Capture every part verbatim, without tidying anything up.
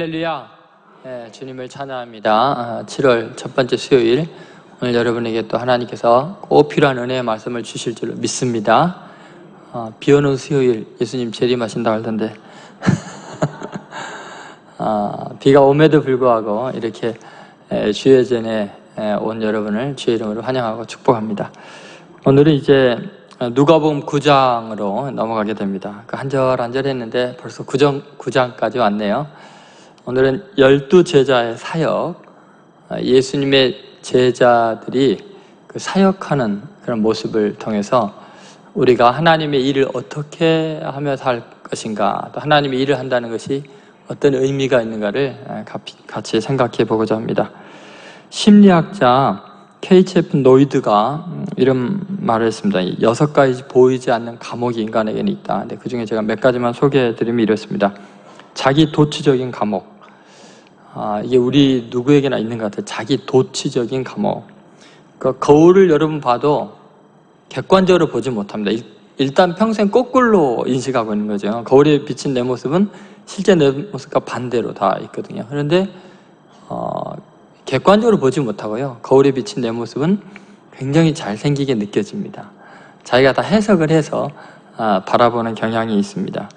할렐루야. 네, 주님을 찬양합니다. 칠월 첫 번째 수요일, 오늘 여러분에게 또 하나님께서 꼭 필요한 은혜의 말씀을 주실 줄로 믿습니다. 아, 비오는 수요일 예수님 재림하신다고 할텐데 아, 비가 오매도 불구하고 이렇게 주의 전에 온 여러분을 주의 이름으로 환영하고 축복합니다. 오늘은 이제 누가복음 구 장으로 넘어가게 됩니다. 한 절 한 절 했는데 벌써 구 장까지 왔네요. 오늘은 열두 제자의 사역, 예수님의 제자들이 그 사역하는 그런 모습을 통해서 우리가 하나님의 일을 어떻게 하며 살 것인가, 또 하나님의 일을 한다는 것이 어떤 의미가 있는가를 같이 생각해 보고자 합니다. 심리학자 케이치 에프 노이드가 이런 말을 했습니다. 여섯 가지 보이지 않는 감옥이 인간에게는 있다. 근데 그 중에 제가 몇 가지만 소개해 드리면 이렇습니다. 자기 도취적인 감옥. 아, 이게 우리 누구에게나 있는 것 같아요. 자기 도취적인 감옥. 그러니까 거울을 여러분 봐도 객관적으로 보지 못합니다. 일, 일단 평생 거꾸로 인식하고 있는 거죠. 거울에 비친 내 모습은 실제 내 모습과 반대로 다 있거든요. 그런데 어, 객관적으로 보지 못하고요, 거울에 비친 내 모습은 굉장히 잘생기게 느껴집니다. 자기가 다 해석을 해서 아, 바라보는 경향이 있습니다.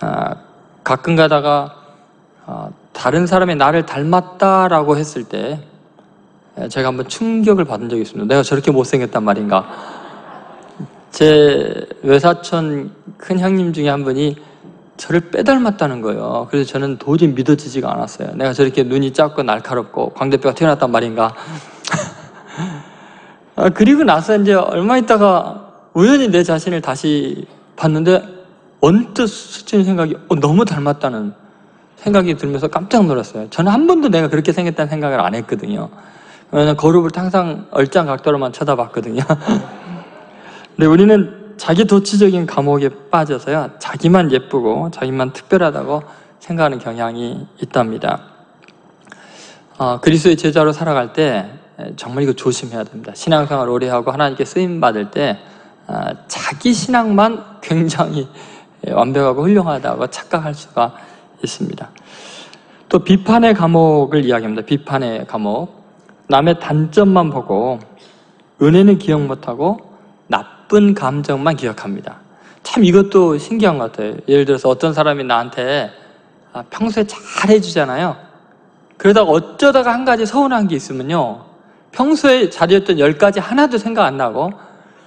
아, 가끔 가다가 아, 다른 사람이 나를 닮았다라고 했을 때 제가 한번 충격을 받은 적이 있습니다. 내가 저렇게 못생겼단 말인가. 제 외사촌 큰 형님 중에 한 분이 저를 빼닮았다는 거예요. 그래서 저는 도저히 믿어지지가 않았어요. 내가 저렇게 눈이 작고 날카롭고 광대뼈가 튀어났단 말인가. 아, 그리고 나서 이제 얼마 있다가 우연히 내 자신을 다시 봤는데 언뜻 스친 생각이 어, 너무 닮았다는 생각이 들면서 깜짝 놀랐어요. 저는 한 번도 내가 그렇게 생겼다는 생각을 안 했거든요. 왜냐하면 거울을 항상 얼짱 각도로만 쳐다봤거든요. 근데 우리는 자기 도취적인 감옥에 빠져서요, 자기만 예쁘고 자기만 특별하다고 생각하는 경향이 있답니다. 어, 그리스도의 제자로 살아갈 때 정말 이거 조심해야 됩니다. 신앙생활 오래 하고 하나님께 쓰임받을 때 어, 자기 신앙만 굉장히 완벽하고 훌륭하다고 착각할 수가 있습니다. 또 비판의 감옥을 이야기합니다. 비판의 감옥. 남의 단점만 보고 은혜는 기억 못하고 나쁜 나쁜 감정만 기억합니다. 참 이것도 신기한 것 같아요. 예를 들어서 어떤 사람이 나한테 평소에 잘 해주잖아요. 그러다가 어쩌다가 한 가지 서운한 게 있으면요, 평소에 잘해줬던 열 가지 하나도 생각 안 나고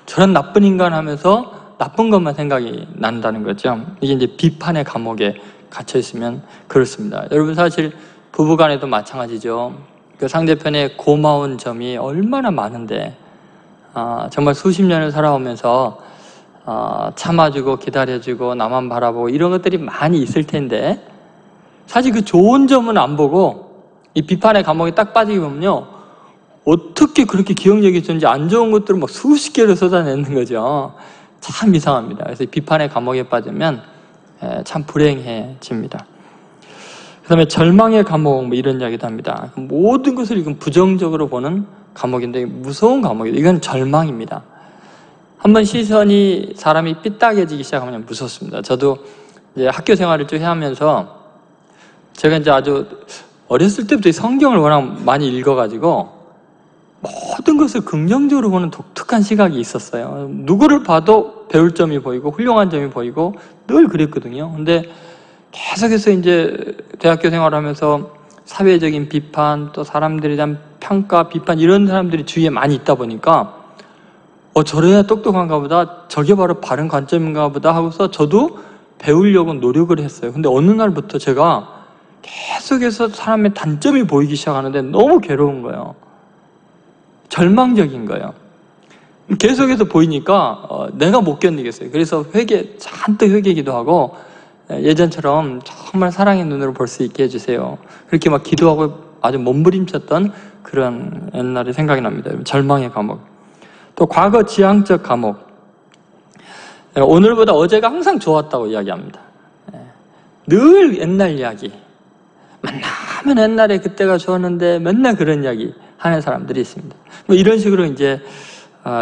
저런 나쁜 인간 하면서 나쁜 것만 생각이 난다는 거죠. 이게 이제 비판의 감옥에 갇혀 있으면 그렇습니다. 여러분 사실 부부간에도 마찬가지죠. 그 상대편의 고마운 점이 얼마나 많은데 아, 정말 수십 년을 살아오면서 아, 참아주고 기다려주고 나만 바라보고 이런 것들이 많이 있을 텐데 사실 그 좋은 점은 안 보고 이 비판의 감옥에 딱 빠지게 보면요, 어떻게 그렇게 기억력이 좋은지 안 좋은 것들을 막 수십 개를 쏟아내는 거죠. 참 이상합니다. 그래서 비판의 감옥에 빠지면 에, 참 불행해집니다. 그 다음에 절망의 감옥, 뭐 이런 이야기도 합니다. 모든 것을 이건 부정적으로 보는 감옥인데 무서운 감옥이에요. 이건 절망입니다. 한번 시선이 사람이 삐딱해지기 시작하면 무섭습니다. 저도 이제 학교 생활을 쭉 해하면서 제가 이제 아주 어렸을 때부터 성경을 워낙 많이 읽어가지고 모든 것을 긍정적으로 보는 독특한 시각이 있었어요. 누구를 봐도 배울 점이 보이고 훌륭한 점이 보이고 늘 그랬거든요. 근데 계속해서 이제 대학교 생활하면서 사회적인 비판, 또 사람들에 대한 평가, 비판, 이런 사람들이 주위에 많이 있다 보니까 어, 저래야 똑똑한가 보다, 저게 바로 바른 관점인가 보다 하고서 저도 배우려고 노력을 했어요. 근데 어느 날부터 제가 계속해서 사람의 단점이 보이기 시작하는데 너무 괴로운 거예요. 절망적인 거예요. 계속해서 보이니까 어, 내가 못 견디겠어요. 그래서 회개, 잔뜩 회개기도 하고 예전처럼 정말 사랑의 눈으로 볼 수 있게 해주세요, 그렇게 막 기도하고 아주 몸부림쳤던 그런 옛날이 생각이 납니다. 절망의 감옥. 또 과거 지향적 감옥. 오늘보다 어제가 항상 좋았다고 이야기합니다. 늘 옛날 이야기. 만나면 옛날에 그때가 좋았는데 맨날 그런 이야기 하는 사람들이 있습니다. 뭐 이런 식으로 이제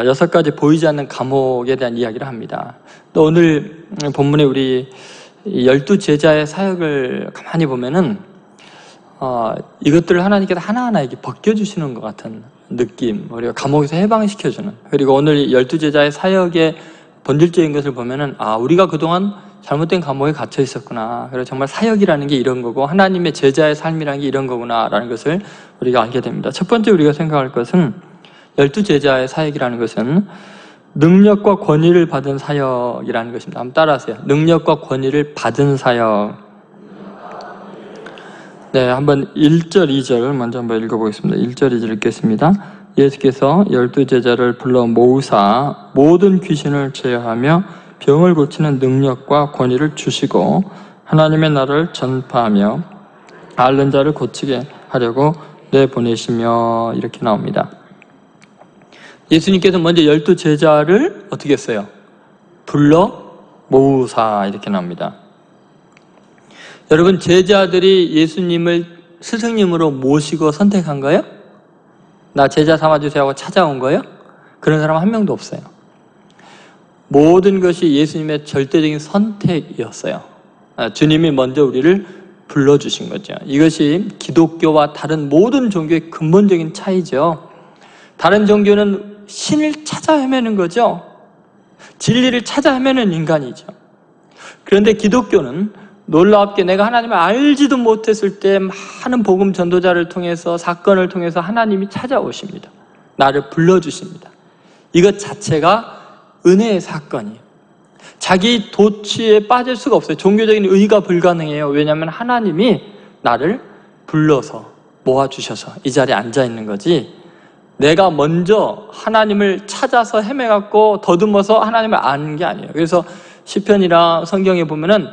여섯 가지 보이지 않는 감옥에 대한 이야기를 합니다. 또 오늘 본문에 우리 열두 제자의 사역을 가만히 보면은 어, 이것들을 하나님께서 하나하나 이렇게 벗겨주시는 것 같은 느낌, 우리가 감옥에서 해방시켜주는. 그리고 오늘 열두 제자의 사역의 본질적인 것을 보면은, 아, 우리가 그동안 잘못된 감옥에 갇혀 있었구나. 그래서 정말 사역이라는 게 이런 거고, 하나님의 제자의 삶이라는 게 이런 거구나라는 것을 우리가 알게 됩니다. 첫 번째 우리가 생각할 것은, 열두 제자의 사역이라는 것은 능력과 권위를 받은 사역이라는 것입니다. 한번 따라하세요. 능력과 권위를 받은 사역. 네, 한번 일 절, 이 절 먼저 한번 읽어보겠습니다. 일 절, 이 절 읽겠습니다. 예수께서 열두 제자를 불러 모으사 모든 귀신을 제어하며 병을 고치는 능력과 권위를 주시고 하나님의 나라를 전파하며 앓는 자를 고치게 하려고 내보내시며, 이렇게 나옵니다. 예수님께서 먼저 열두 제자를 어떻게 했어요? 불러 모으사, 이렇게 나옵니다. 여러분, 제자들이 예수님을 스승님으로 모시고 선택한 거예요? 나 제자 삼아주세요 하고 찾아온 거예요? 그런 사람 한 명도 없어요. 모든 것이 예수님의 절대적인 선택이었어요. 주님이 먼저 우리를 불러주신 거죠. 이것이 기독교와 다른 모든 종교의 근본적인 차이죠. 다른 종교는 신을 찾아 헤매는 거죠. 진리를 찾아 헤매는 인간이죠. 그런데 기독교는 놀랍게 내가 하나님을 알지도 못했을 때 많은 복음 전도자를 통해서, 사건을 통해서 하나님이 찾아오십니다. 나를 불러주십니다. 이것 자체가 은혜의 사건이에요. 자기 도취에 빠질 수가 없어요. 종교적인 의의가 불가능해요. 왜냐하면 하나님이 나를 불러서 모아주셔서 이 자리에 앉아있는 거지, 내가 먼저 하나님을 찾아서 헤매갖고 더듬어서 하나님을 아는 게 아니에요. 그래서 시편이나 성경에 보면은,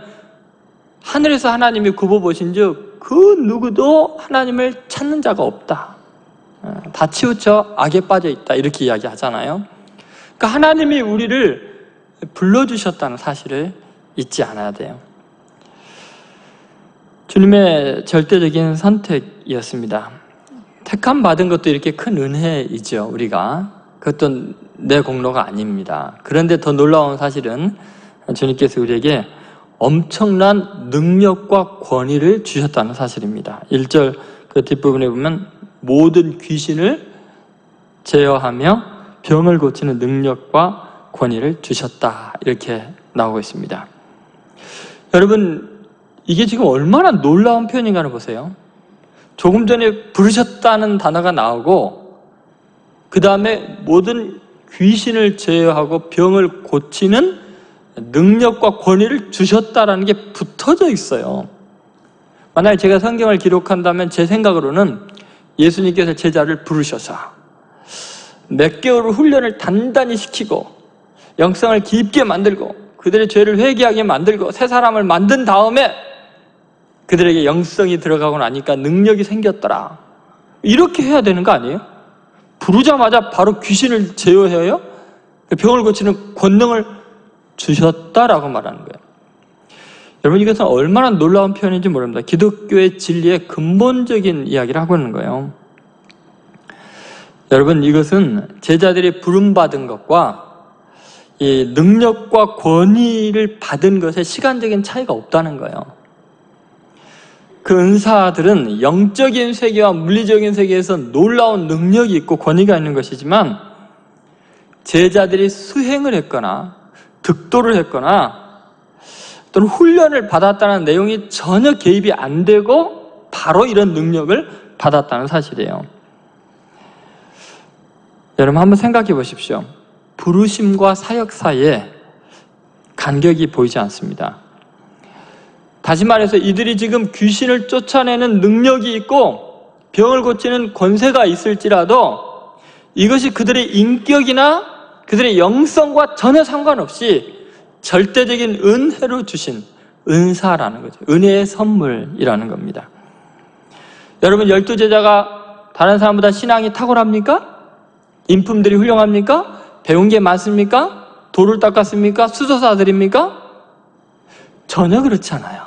하늘에서 하나님이 굽어보신 즉 그 누구도 하나님을 찾는 자가 없다, 다 치우쳐 악에 빠져있다, 이렇게 이야기하잖아요. 그러니까 하나님이 우리를 불러주셨다는 사실을 잊지 않아야 돼요. 주님의 절대적인 선택이었습니다. 택함 받은 것도 이렇게 큰 은혜이죠. 우리가 그것도 내 공로가 아닙니다. 그런데 더 놀라운 사실은 주님께서 우리에게 엄청난 능력과 권위를 주셨다는 사실입니다. 일 절 그 뒷부분에 보면 모든 귀신을 제어하며 병을 고치는 능력과 권위를 주셨다, 이렇게 나오고 있습니다. 여러분, 이게 지금 얼마나 놀라운 표현인가를 보세요. 조금 전에 부르셨다는 단어가 나오고, 그 다음에 모든 귀신을 제어하고 병을 고치는 능력과 권위를 주셨다라는 게 붙어져 있어요. 만약에 제가 성경을 기록한다면 제 생각으로는 예수님께서 제자를 부르셔서 몇 개월을 훈련을 단단히 시키고 영성을 깊게 만들고 그들의 죄를 회개하게 만들고 새 사람을 만든 다음에 그들에게 영성이 들어가고 나니까 능력이 생겼더라, 이렇게 해야 되는 거 아니에요? 부르자마자 바로 귀신을 제어해요? 병을 고치는 권능을 주셨다라고 말하는 거예요. 여러분, 이것은 얼마나 놀라운 표현인지 모릅니다. 기독교의 진리의 근본적인 이야기를 하고 있는 거예요. 여러분, 이것은 제자들이 부름받은 것과 이 능력과 권위를 받은 것의 시간적인 차이가 없다는 거예요. 그 은사들은 영적인 세계와 물리적인 세계에서 놀라운 능력이 있고 권위가 있는 것이지만, 제자들이 수행을 했거나 득도를 했거나 또는 훈련을 받았다는 내용이 전혀 개입이 안 되고 바로 이런 능력을 받았다는 사실이에요. 여러분, 한번 생각해 보십시오. 부르심과 사역 사이에 간격이 보이지 않습니다. 다시 말해서 이들이 지금 귀신을 쫓아내는 능력이 있고 병을 고치는 권세가 있을지라도 이것이 그들의 인격이나 그들의 영성과 전혀 상관없이 절대적인 은혜로 주신 은사라는 거죠. 은혜의 선물이라는 겁니다. 여러분, 열두 제자가 다른 사람보다 신앙이 탁월합니까? 인품들이 훌륭합니까? 배운 게 많습니까? 돌을 닦았습니까? 수도사들입니까? 전혀 그렇지 않아요.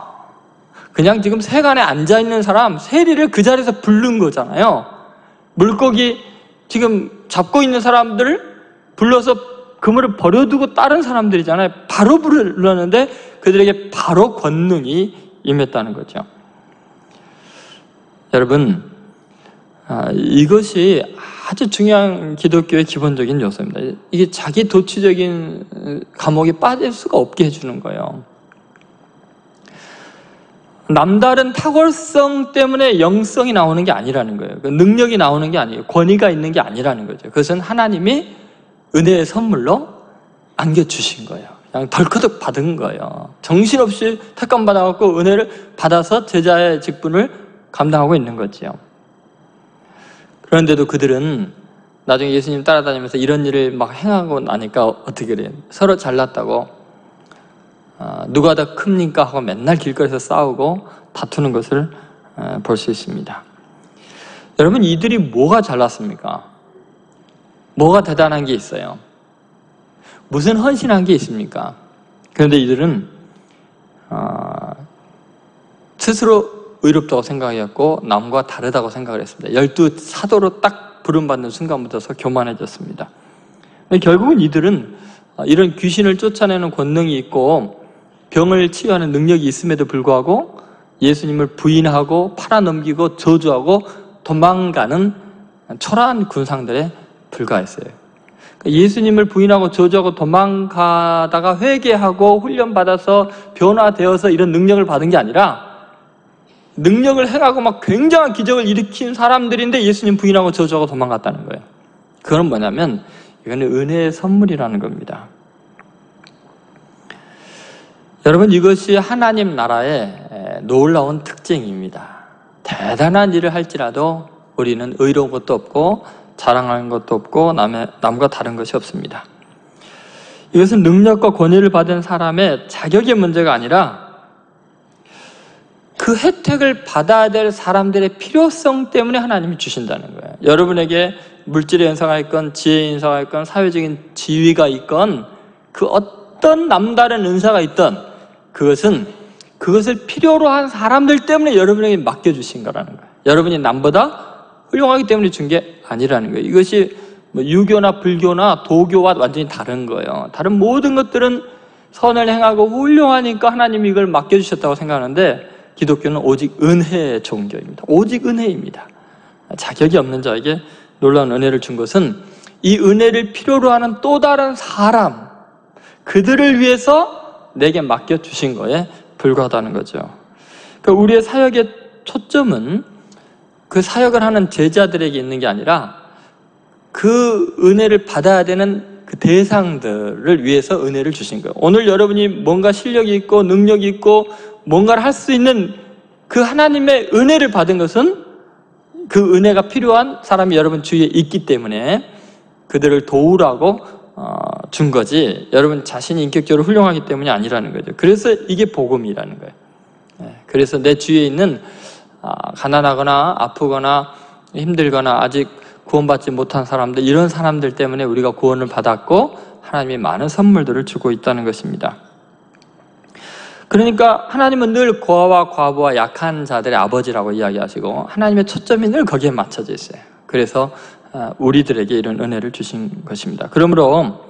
그냥 지금 세간에 앉아있는 사람, 세리를 그 자리에서 부른 거잖아요. 물고기 지금 잡고 있는 사람들을 불러서 그물을 버려두고 다른 사람들이잖아요. 바로 불렀는데 그들에게 바로 권능이 임했다는 거죠. 여러분, 이것이 아주 중요한 기독교의 기본적인 요소입니다. 이게 자기 도취적인 감옥에 빠질 수가 없게 해주는 거예요. 남다른 탁월성 때문에 영성이 나오는 게 아니라는 거예요. 능력이 나오는 게 아니에요. 권위가 있는 게 아니라는 거죠. 그것은 하나님이 은혜의 선물로 안겨주신 거예요. 그냥 덜커덕 받은 거예요. 정신없이 택감 받아갖고 은혜를 받아서 제자의 직분을 감당하고 있는 거지요. 그런데도 그들은 나중에 예수님 따라다니면서 이런 일을 막 행하고 나니까 어떻게 그래요? 서로 잘났다고 누가 더 큽니까? 하고 맨날 길거리에서 싸우고 다투는 것을 볼 수 있습니다. 여러분, 이들이 뭐가 잘났습니까? 뭐가 대단한 게 있어요? 무슨 헌신한 게 있습니까? 그런데 이들은 스스로 의롭다고 생각했고 남과 다르다고 생각을 했습니다. 열두 사도로 딱 부름받는 순간부터서 교만해졌습니다. 결국은 이들은 이런 귀신을 쫓아내는 권능이 있고 병을 치유하는 능력이 있음에도 불구하고 예수님을 부인하고 팔아넘기고 저주하고 도망가는 초라한 군상들에 불과했어요. 예수님을 부인하고 저주하고 도망가다가 회개하고 훈련받아서 변화되어서 이런 능력을 받은 게 아니라 능력을 행하고 막 굉장한 기적을 일으킨 사람들인데 예수님 부인하고 저주하고 도망갔다는 거예요. 그건 뭐냐면 이거는 은혜의 선물이라는 겁니다. 여러분, 이것이 하나님 나라의 놀라운 특징입니다. 대단한 일을 할지라도 우리는 의로운 것도 없고 자랑하는 것도 없고 남의, 남과 다른 것이 없습니다. 이것은 능력과 권위를 받은 사람의 자격의 문제가 아니라 그 혜택을 받아야 될 사람들의 필요성 때문에 하나님이 주신다는 거예요. 여러분에게 물질의 은사가 있건 지혜의 은사가 있건 사회적인 지위가 있건 그 어떤 남다른 은사가 있던 그것은 그것을 필요로 한 사람들 때문에 여러분에게 맡겨주신 거라는 거예요. 여러분이 남보다 훌륭하기 때문에 준 게 아니라는 거예요. 이것이 뭐 유교나 불교나 도교와 완전히 다른 거예요. 다른 모든 것들은 선을 행하고 훌륭하니까 하나님이 이걸 맡겨주셨다고 생각하는데 기독교는 오직 은혜의 종교입니다. 오직 은혜입니다. 자격이 없는 자에게 놀라운 은혜를 준 것은 이 은혜를 필요로 하는 또 다른 사람, 그들을 위해서 내게 맡겨주신 거에 불과하다는 거죠. 그러니까 우리의 사역의 초점은 그 사역을 하는 제자들에게 있는 게 아니라 그 은혜를 받아야 되는 그 대상들을 위해서 은혜를 주신 거예요. 오늘 여러분이 뭔가 실력이 있고 능력이 있고 뭔가를 할 수 있는 그 하나님의 은혜를 받은 것은 그 은혜가 필요한 사람이 여러분 주위에 있기 때문에 그들을 도우라고 준 거지 여러분 자신이 인격적으로 훌륭하기 때문이 아니라는 거죠. 그래서 이게 복음이라는 거예요. 그래서 내 주위에 있는 가난하거나 아프거나 힘들거나 아직 구원받지 못한 사람들, 이런 사람들 때문에 우리가 구원을 받았고 하나님이 많은 선물들을 주고 있다는 것입니다. 그러니까 하나님은 늘 고아와 과부와 약한 자들의 아버지라고 이야기하시고 하나님의 초점이 늘 거기에 맞춰져 있어요. 그래서 우리들에게 이런 은혜를 주신 것입니다. 그러므로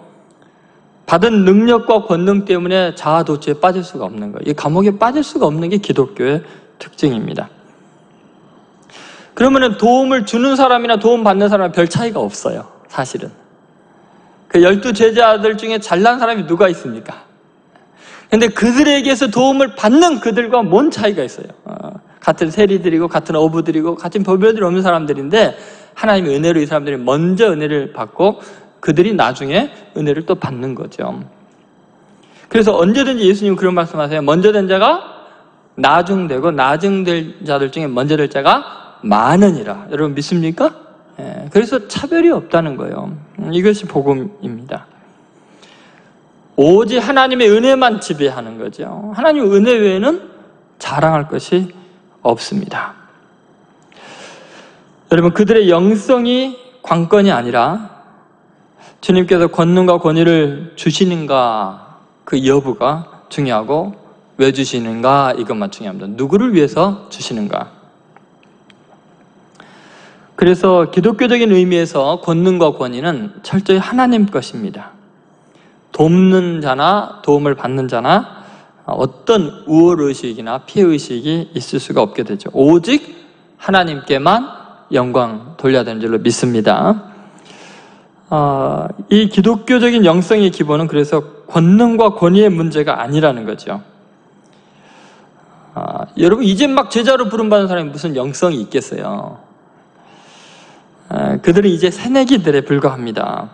받은 능력과 권능 때문에 자아도취에 빠질 수가 없는 거예요. 이 감옥에 빠질 수가 없는 게 기독교의 특징입니다. 그러면 도움을 주는 사람이나 도움 받는 사람은 별 차이가 없어요. 사실은 그 열두 제자들 중에 잘난 사람이 누가 있습니까? 근데 그들에게서 도움을 받는 그들과 뭔 차이가 있어요? 어, 같은 세리들이고 같은 어부들이고 같은 보배들이 없는 사람들인데 하나님의 은혜로 이 사람들이 먼저 은혜를 받고 그들이 나중에 은혜를 또 받는 거죠. 그래서 언제든지 예수님은 그런 말씀하세요. 먼저 된 자가 나중되고 나중될 자들 중에 먼저 될 자가 많으니라. 여러분 믿습니까? 예, 그래서 차별이 없다는 거예요. 이것이 복음입니다. 오직 하나님의 은혜만 지배하는 거죠. 하나님의 은혜 외에는 자랑할 것이 없습니다. 여러분, 그들의 영성이 관건이 아니라 주님께서 권능과 권위를 주시는가 그 여부가 중요하고 왜 주시는가 이것만 중요합니다. 누구를 위해서 주시는가. 그래서 기독교적인 의미에서 권능과 권위는 철저히 하나님 것입니다. 돕는 자나 도움을 받는 자나 어떤 우월의식이나 피해의식이 있을 수가 없게 되죠. 오직 하나님께만 영광 돌려야 되는 줄로 믿습니다. 어, 이 기독교적인 영성의 기본은 그래서 권능과 권위의 문제가 아니라는 거죠. 아, 여러분 이제 막 제자로 부름받은 사람이 무슨 영성이 있겠어요? 아, 그들은 이제 새내기들에 불과합니다.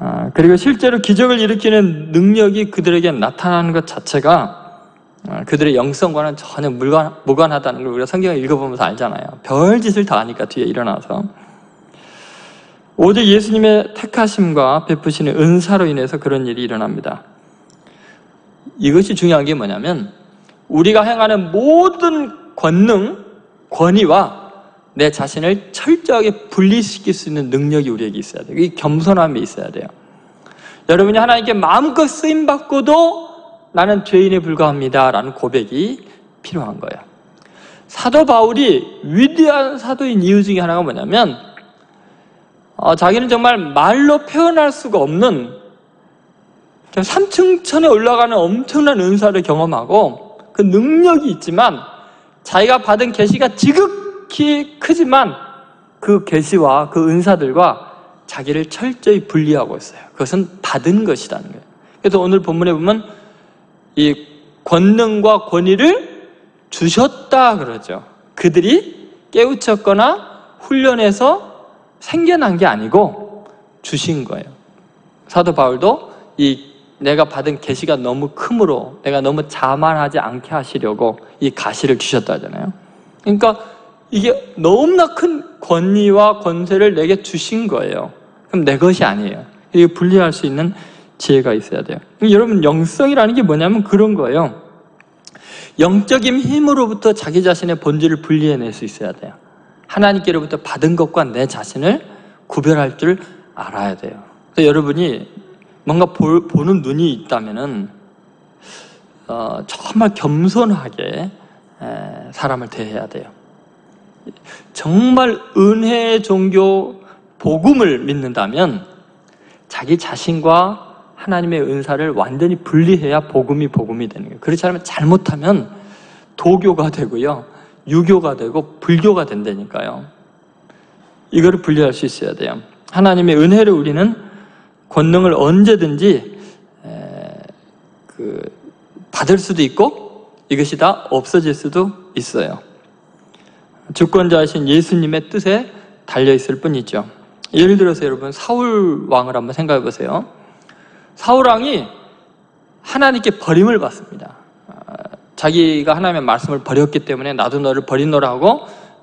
아, 그리고 실제로 기적을 일으키는 능력이 그들에게 나타나는 것 자체가 아, 그들의 영성과는 전혀 무관, 무관하다는 걸 우리가 성경을 읽어보면서 알잖아요. 별짓을 다 하니까 뒤에 일어나서 오직 예수님의 택하심과 베푸시는 은사로 인해서 그런 일이 일어납니다. 이것이 중요한 게 뭐냐면 우리가 행하는 모든 권능, 권위와 내 자신을 철저하게 분리시킬 수 있는 능력이 우리에게 있어야 돼요. 이 겸손함이 있어야 돼요. 여러분이 하나님께 마음껏 쓰임받고도 나는 죄인에 불과합니다 라는 고백이 필요한 거예요. 사도 바울이 위대한 사도인 이유 중에 하나가 뭐냐면 어, 자기는 정말 말로 표현할 수가 없는 삼층천에 올라가는 엄청난 은사를 경험하고 그 능력이 있지만 자기가 받은 계시가 지극히 크지만 그 계시와 그 은사들과 자기를 철저히 분리하고 있어요. 그것은 받은 것이라는 거예요. 그래서 오늘 본문에 보면 이 권능과 권위를 주셨다 그러죠. 그들이 깨우쳤거나 훈련해서 생겨난 게 아니고 주신 거예요. 사도 바울도 이 내가 받은 계시가 너무 크므로 내가 너무 자만하지 않게 하시려고 이 가시를 주셨다 하잖아요. 그러니까 이게 너무나 큰 권위와 권세를 내게 주신 거예요. 그럼 내 것이 아니에요. 이게 분리할 수 있는 지혜가 있어야 돼요. 여러분 영성이라는 게 뭐냐면 그런 거예요. 영적인 힘으로부터 자기 자신의 본질을 분리해낼 수 있어야 돼요. 하나님께로부터 받은 것과 내 자신을 구별할 줄 알아야 돼요. 그래서 여러분이 뭔가 볼, 보는 눈이 있다면은 어, 정말 겸손하게 에, 사람을 대해야 돼요. 정말 은혜의 종교 복음을 믿는다면 자기 자신과 하나님의 은사를 완전히 분리해야 복음이 복음이 되는 거예요. 그렇지 않으면 잘못하면 도교가 되고요, 유교가 되고 불교가 된다니까요. 이거를 분리할 수 있어야 돼요. 하나님의 은혜를 우리는 권능을 언제든지 받을 수도 있고 이것이 다 없어질 수도 있어요. 주권자이신 예수님의 뜻에 달려있을 뿐이죠. 예를 들어서 여러분 사울왕을 한번 생각해 보세요. 사울왕이 하나님께 버림을 받습니다. 자기가 하나님의 말씀을 버렸기 때문에 나도 너를 버리노라 하고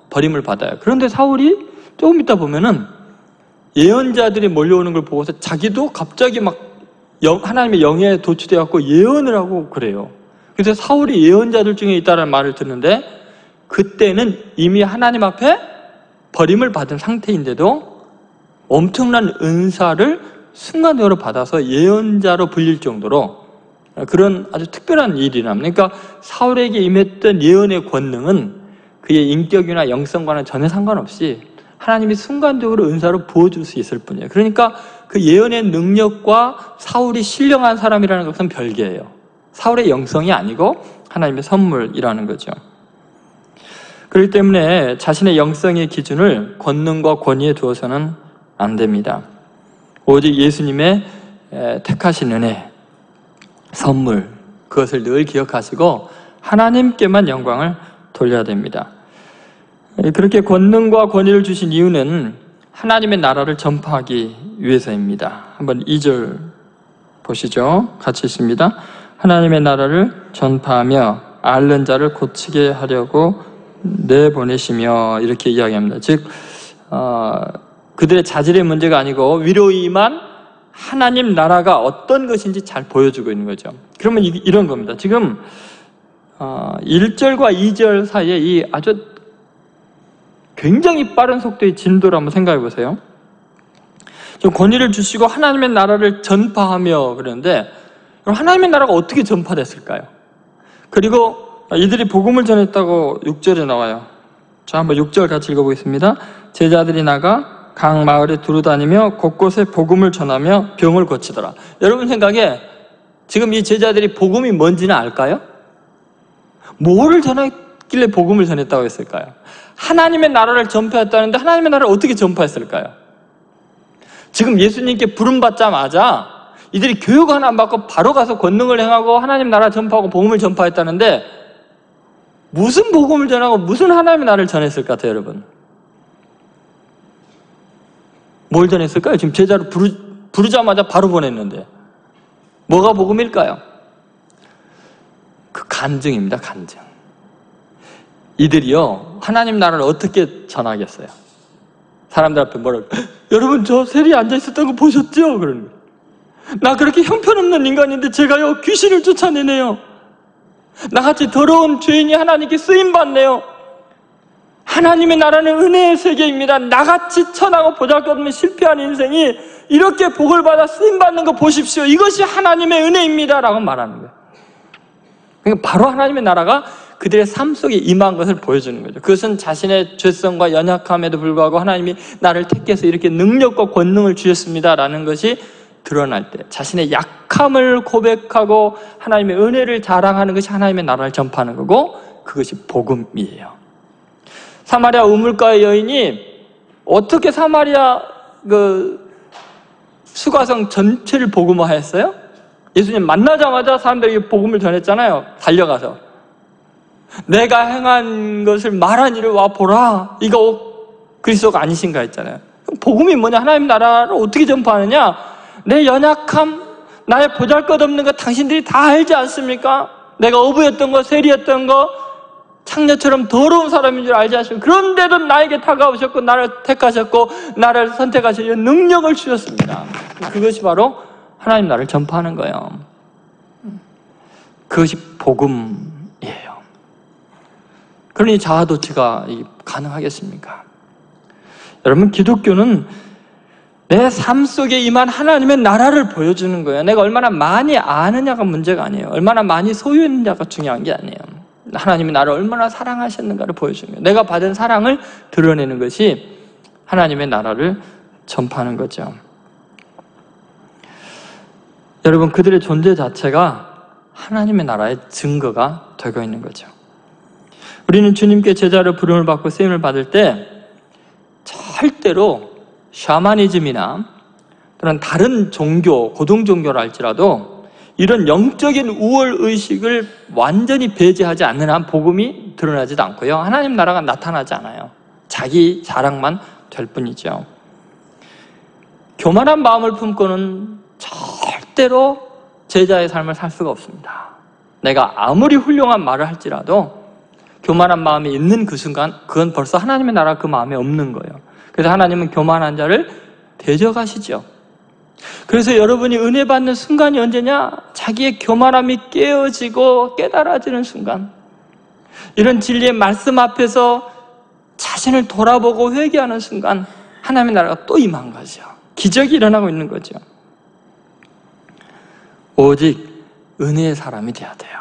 버림을 받아요. 그런데 사울이 조금 있다 보면은 예언자들이 몰려오는 걸 보고서 자기도 갑자기 막 하나님의 영에 도취되어 갖고 예언을 하고 그래요. 그래서 사울이 예언자들 중에 있다는 말을 듣는데 그때는 이미 하나님 앞에 버림을 받은 상태인데도 엄청난 은사를 순간적으로 받아서 예언자로 불릴 정도로 그런 아주 특별한 일이랍니다. 그러니까 사울에게 임했던 예언의 권능은 그의 인격이나 영성과는 전혀 상관없이 하나님이 순간적으로 은사로 부어줄 수 있을 뿐이에요. 그러니까 그 예언의 능력과 사울이 신령한 사람이라는 것은 별개예요. 사울의 영성이 아니고 하나님의 선물이라는 거죠. 그렇기 때문에 자신의 영성의 기준을 권능과 권위에 두어서는 안 됩니다. 오직 예수님의 택하신 은혜, 선물, 그것을 늘 기억하시고 하나님께만 영광을 돌려야 됩니다. 그렇게 권능과 권위를 주신 이유는 하나님의 나라를 전파하기 위해서입니다. 한번 이 절 보시죠. 같이 읽습니다. 하나님의 나라를 전파하며 앓는 자를 고치게 하려고 내보내시며 이렇게 이야기합니다. 즉 어, 그들의 자질의 문제가 아니고 위로 임한 하나님 나라가 어떤 것인지 잘 보여주고 있는 거죠. 그러면 이, 이런 겁니다. 지금 어, 일 절과 이 절 사이에 이 아주 굉장히 빠른 속도의 진도를 한번 생각해 보세요. 좀 권위를 주시고 하나님의 나라를 전파하며 그러는데 하나님의 나라가 어떻게 전파됐을까요? 그리고 이들이 복음을 전했다고 육 절에 나와요. 자, 한번 육 절 같이 읽어보겠습니다. 제자들이 나가 각 마을에 두루다니며 곳곳에 복음을 전하며 병을 고치더라. 여러분 생각에 지금 이 제자들이 복음이 뭔지는 알까요? 뭐를 전할 어떻길래 복음을 전했다고 했을까요? 하나님의 나라를 전파했다는데 하나님의 나라를 어떻게 전파했을까요? 지금 예수님께 부름받자마자 이들이 교육 하나 안 받고 바로 가서 권능을 행하고 하나님 나라 전파하고 복음을 전파했다는데 무슨 복음을 전하고 무슨 하나님의 나라를 전했을 것 같아요, 여러분? 뭘 전했을까요? 지금 제자를 부르, 부르자마자 바로 보냈는데 뭐가 복음일까요? 그 간증입니다, 간증. 이들이요, 하나님 나라를 어떻게 전하겠어요? 사람들 앞에 뭐라고, 여러분 저 세리에 앉아있었던 거 보셨죠? 그러는 거예요. 나 그렇게 형편없는 인간인데 제가요 귀신을 쫓아내네요. 나같이 더러운 죄인이 하나님께 쓰임받네요. 하나님의 나라는 은혜의 세계입니다. 나같이 천하고 보잘것없는 실패한 인생이 이렇게 복을 받아 쓰임받는 거 보십시오. 이것이 하나님의 은혜입니다 라고 말하는 거예요. 그러니까 바로 하나님의 나라가 그들의 삶 속에 임한 것을 보여주는 거죠. 그것은 자신의 죄성과 연약함에도 불구하고 하나님이 나를 택해서 이렇게 능력과 권능을 주셨습니다라는 것이 드러날 때, 자신의 약함을 고백하고 하나님의 은혜를 자랑하는 것이 하나님의 나라를 전파하는 거고, 그것이 복음이에요. 사마리아 우물가의 여인이 어떻게 사마리아 그 수가성 전체를 복음화했어요? 예수님 만나자마자 사람들에게 복음을 전했잖아요. 달려가서 내가 행한 것을 말한 이를 와 보라, 이거 그리스도가 아니신가 했잖아요. 복음이 뭐냐, 하나님 나라를 어떻게 전파하느냐, 내 연약함, 나의 보잘것없는 거 당신들이 다 알지 않습니까? 내가 어부였던 거, 세리였던 거, 창녀처럼 더러운 사람인 줄 알지 않습니까? 그런데도 나에게 다가오셨고 나를 택하셨고 나를 선택하시고 능력을 주셨습니다. 그것이 바로 하나님 나라를 전파하는 거예요. 그것이 복음이에요. 그러니 자아도취가 가능하겠습니까? 여러분, 기독교는 내 삶 속에 임한 하나님의 나라를 보여주는 거예요. 내가 얼마나 많이 아느냐가 문제가 아니에요. 얼마나 많이 소유했느냐가 중요한 게 아니에요. 하나님이 나를 얼마나 사랑하셨는가를 보여주는 거예요. 내가 받은 사랑을 드러내는 것이 하나님의 나라를 전파하는 거죠. 여러분, 그들의 존재 자체가 하나님의 나라의 증거가 되고 있는 거죠. 우리는 주님께 제자로 부름을 받고 쓰임을 받을 때 절대로 샤머니즘이나 또는 다른 종교, 고등 종교라 할지라도 이런 영적인 우월의식을 완전히 배제하지 않는 한 복음이 드러나지도 않고요, 하나님 나라가 나타나지 않아요. 자기 자랑만 될 뿐이죠. 교만한 마음을 품고는 절대로 제자의 삶을 살 수가 없습니다. 내가 아무리 훌륭한 말을 할지라도 교만한 마음이 있는 그 순간 그건 벌써 하나님의 나라 그 마음에 없는 거예요. 그래서 하나님은 교만한 자를 대적하시죠. 그래서 여러분이 은혜 받는 순간이 언제냐? 자기의 교만함이 깨어지고 깨달아지는 순간. 이런 진리의 말씀 앞에서 자신을 돌아보고 회개하는 순간 하나님의 나라가 또 임한 거죠. 기적이 일어나고 있는 거죠. 오직 은혜의 사람이 돼야 돼요.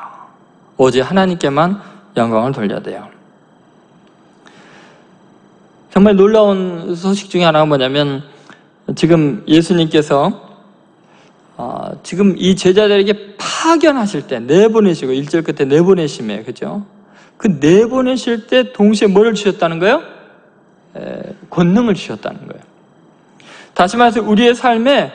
오직 하나님께만 영광을 돌려야 돼요. 정말 놀라운 소식 중에 하나가 뭐냐면, 지금 예수님께서 어, 지금 이 제자들에게 파견하실 때 내보내시고, 일 절 끝에 내보내심에, 그죠? 그 내보내실 때 동시에 뭐를 주셨다는 거예요? 에, 권능을 주셨다는 거예요. 다시 말해서 우리의 삶에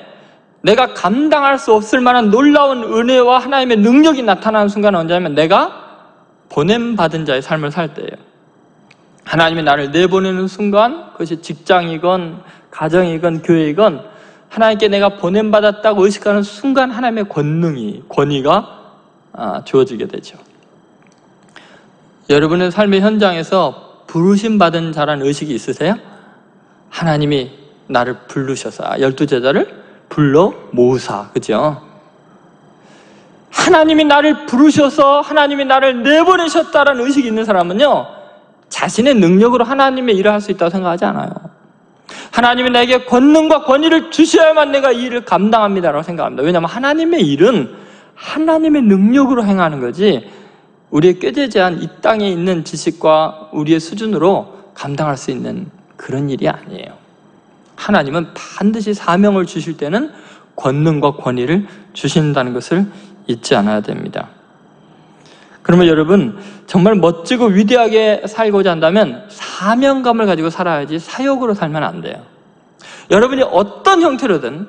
내가 감당할 수 없을 만한 놀라운 은혜와 하나님의 능력이 나타나는 순간은 언제냐면 내가 보냄받은 자의 삶을 살 때예요. 하나님이 나를 내보내는 순간, 그것이 직장이건 가정이건 교회이건 하나님께 내가 보냄받았다고 의식하는 순간 하나님의 권능이, 권위가 주어지게 되죠. 여러분의 삶의 현장에서 부르심받은 자라는 의식이 있으세요? 하나님이 나를 부르셔서 열두 제자를 불러 모으사, 그죠? 하나님이 나를 부르셔서 하나님이 나를 내보내셨다라는 의식이 있는 사람은요, 자신의 능력으로 하나님의 일을 할 수 있다고 생각하지 않아요. 하나님이 나에게 권능과 권위를 주셔야만 내가 이 일을 감당합니다라고 생각합니다. 왜냐하면 하나님의 일은 하나님의 능력으로 행하는 거지 우리의 꾀죄죄한 이 땅에 있는 지식과 우리의 수준으로 감당할 수 있는 그런 일이 아니에요. 하나님은 반드시 사명을 주실 때는 권능과 권위를 주신다는 것을 잊지 않아야 됩니다. 그러면 여러분 정말 멋지고 위대하게 살고자 한다면 사명감을 가지고 살아야지 사욕으로 살면 안 돼요. 여러분이 어떤 형태로든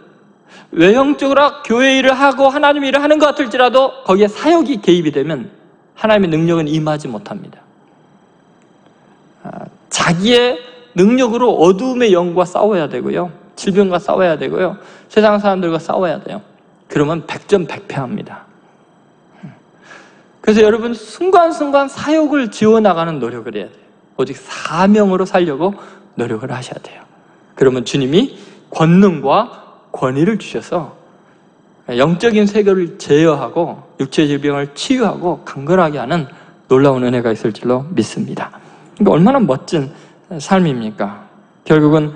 외형적으로 교회 일을 하고 하나님 일을 하는 것 같을지라도 거기에 사욕이 개입이 되면 하나님의 능력은 임하지 못합니다. 자기의 능력으로 어둠의 영과 싸워야 되고요, 질병과 싸워야 되고요, 세상 사람들과 싸워야 돼요. 그러면 백전백패합니다. 그래서 여러분 순간순간 사욕을 지워나가는 노력을 해야 돼요. 오직 사명으로 살려고 노력을 하셔야 돼요. 그러면 주님이 권능과 권위를 주셔서 영적인 세계를 제어하고 육체 질병을 치유하고 강건하게 하는 놀라운 은혜가 있을 줄로 믿습니다. 그러니까 얼마나 멋진 삶입니까? 결국은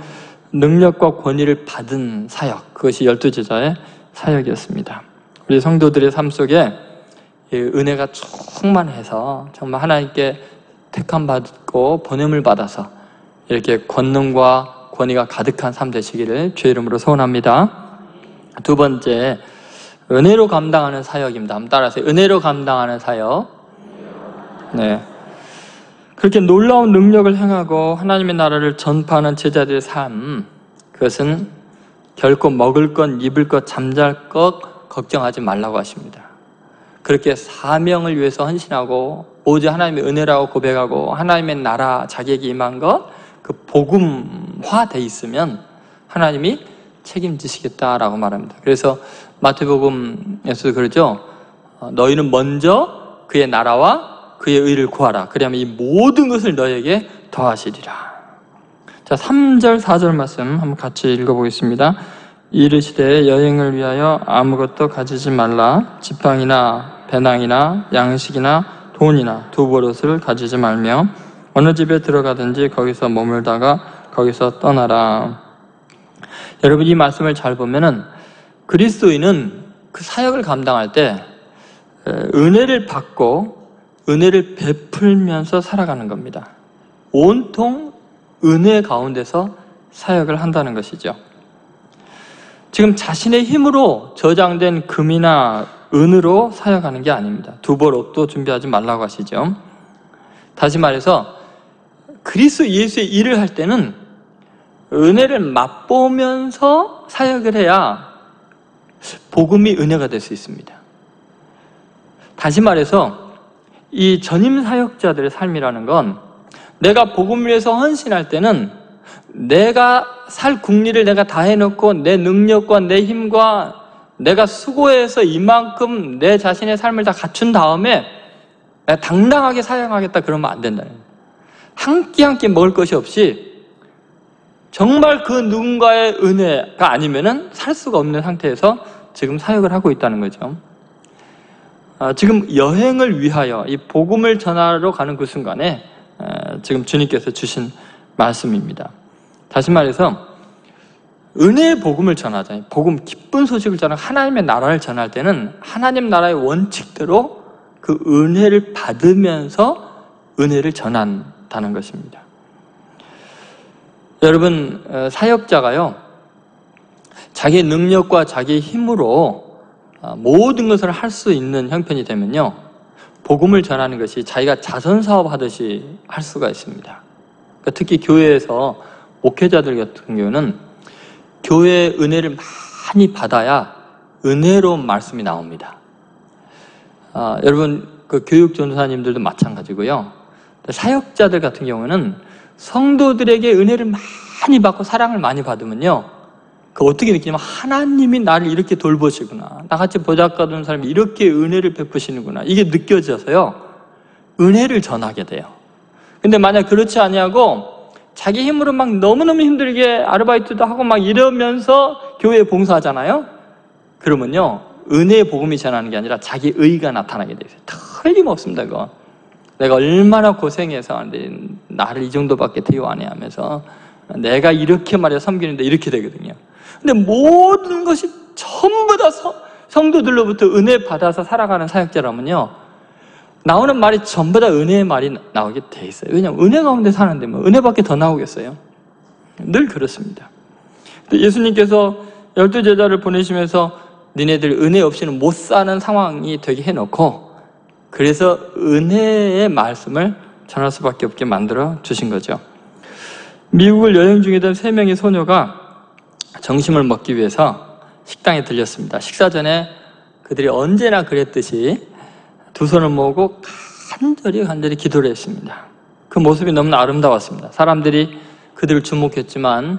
능력과 권위를 받은 사역, 그것이 열두 제자의 사역이었습니다. 우리 성도들의 삶 속에 은혜가 충만해서 정말 하나님께 택함 받고 보냄을 받아서 이렇게 권능과 권위가 가득한 삶 되시기를 주의 이름으로 소원합니다. 두 번째, 은혜로 감당하는 사역입니다. 한번 따라하세요. 은혜로 감당하는 사역. 네. 그렇게 놀라운 능력을 행하고 하나님의 나라를 전파하는 제자들의 삶, 그것은 결코 먹을 것, 입을 것, 잠잘 것 걱정하지 말라고 하십니다. 그렇게 사명을 위해서 헌신하고 오직 하나님의 은혜라고 고백하고 하나님의 나라 자기에게 임한 것, 그 복음화되어 있으면 하나님이 책임지시겠다라고 말합니다. 그래서 마태복음에서도 그러죠. 너희는 먼저 그의 나라와 그의 의를 구하라. 그리하면 이 모든 것을 너에게 더하시리라. 자, 삼 절, 사 절 말씀 한번 같이 읽어보겠습니다. 이르시되 여행을 위하여 아무것도 가지지 말라. 지팡이나 배낭이나 양식이나 돈이나 두 버릇을 가지지 말며 어느 집에 들어가든지 거기서 머물다가 거기서 떠나라. 여러분 이 말씀을 잘 보면은 그리스도인은 그 사역을 감당할 때 은혜를 받고 은혜를 베풀면서 살아가는 겁니다. 온통 은혜 가운데서 사역을 한다는 것이죠. 지금 자신의 힘으로 저장된 금이나 은으로 사역하는 게 아닙니다. 두 벌 옷도 준비하지 말라고 하시죠. 다시 말해서 그리스도 예수의 일을 할 때는 은혜를 맛보면서 사역을 해야 복음이 은혜가 될 수 있습니다. 다시 말해서 이 전임 사역자들의 삶이라는 건 내가 복음을 위해서 헌신할 때는 내가 살 국리를 내가 다 해놓고 내 능력과 내 힘과 내가 수고해서 이만큼 내 자신의 삶을 다 갖춘 다음에 내가 당당하게 사역하겠다 그러면 안 된다. 한 끼 한 끼 먹을 것이 없이 정말 그 누군가의 은혜가 아니면은 살 수가 없는 상태에서 지금 사역을 하고 있다는 거죠. 지금 여행을 위하여 이 복음을 전하러 가는 그 순간에 지금 주님께서 주신 말씀입니다. 다시 말해서 은혜의 복음을 전하자, 복음 기쁜 소식을 전하고 하나님의 나라를 전할 때는 하나님 나라의 원칙대로 그 은혜를 받으면서 은혜를 전한다는 것입니다. 여러분 사역자가요 자기 능력과 자기 힘으로 모든 것을 할 수 있는 형편이 되면요 복음을 전하는 것이 자기가 자선사업 하듯이 할 수가 있습니다. 특히 교회에서 목회자들 같은 경우는 교회의 은혜를 많이 받아야 은혜로운 말씀이 나옵니다. 아, 여러분 그 교육 전도사님들도 마찬가지고요 사역자들 같은 경우는 성도들에게 은혜를 많이 받고 사랑을 많이 받으면요 그 어떻게 느끼냐면 하나님이 나를 이렇게 돌보시구나, 나같이 보잘것없는 사람이 이렇게 은혜를 베푸시는구나, 이게 느껴져서요 은혜를 전하게 돼요. 근데 만약 그렇지 아니하고 자기 힘으로 막 너무너무 힘들게 아르바이트도 하고 막 이러면서 교회에 봉사하잖아요. 그러면요 은혜의 복음이 전하는 게 아니라 자기 의가 나타나게 돼요. 틀림없습니다. 그거 내가 얼마나 고생해서 나를 이 정도밖에 대우 안 해 하면서 내가 이렇게 말이야 섬기는데 이렇게 되거든요. 근데 모든 것이 전부 다 성도들로부터 은혜 받아서 살아가는 사역자라면요 나오는 말이 전부 다 은혜의 말이 나오게 돼 있어요. 왜냐하면 은혜 가운데 사는데 뭐 은혜밖에 더 나오겠어요? 늘 그렇습니다. 예수님께서 열두 제자를 보내시면서 니네들 은혜 없이는 못 사는 상황이 되게 해놓고 그래서 은혜의 말씀을 전할 수밖에 없게 만들어 주신 거죠. 미국을 여행 중이던 세 명의 소녀가 점심을 먹기 위해서 식당에 들렸습니다. 식사 전에 그들이 언제나 그랬듯이 두 손을 모으고 간절히 간절히 기도를 했습니다. 그 모습이 너무나 아름다웠습니다. 사람들이 그들을 주목했지만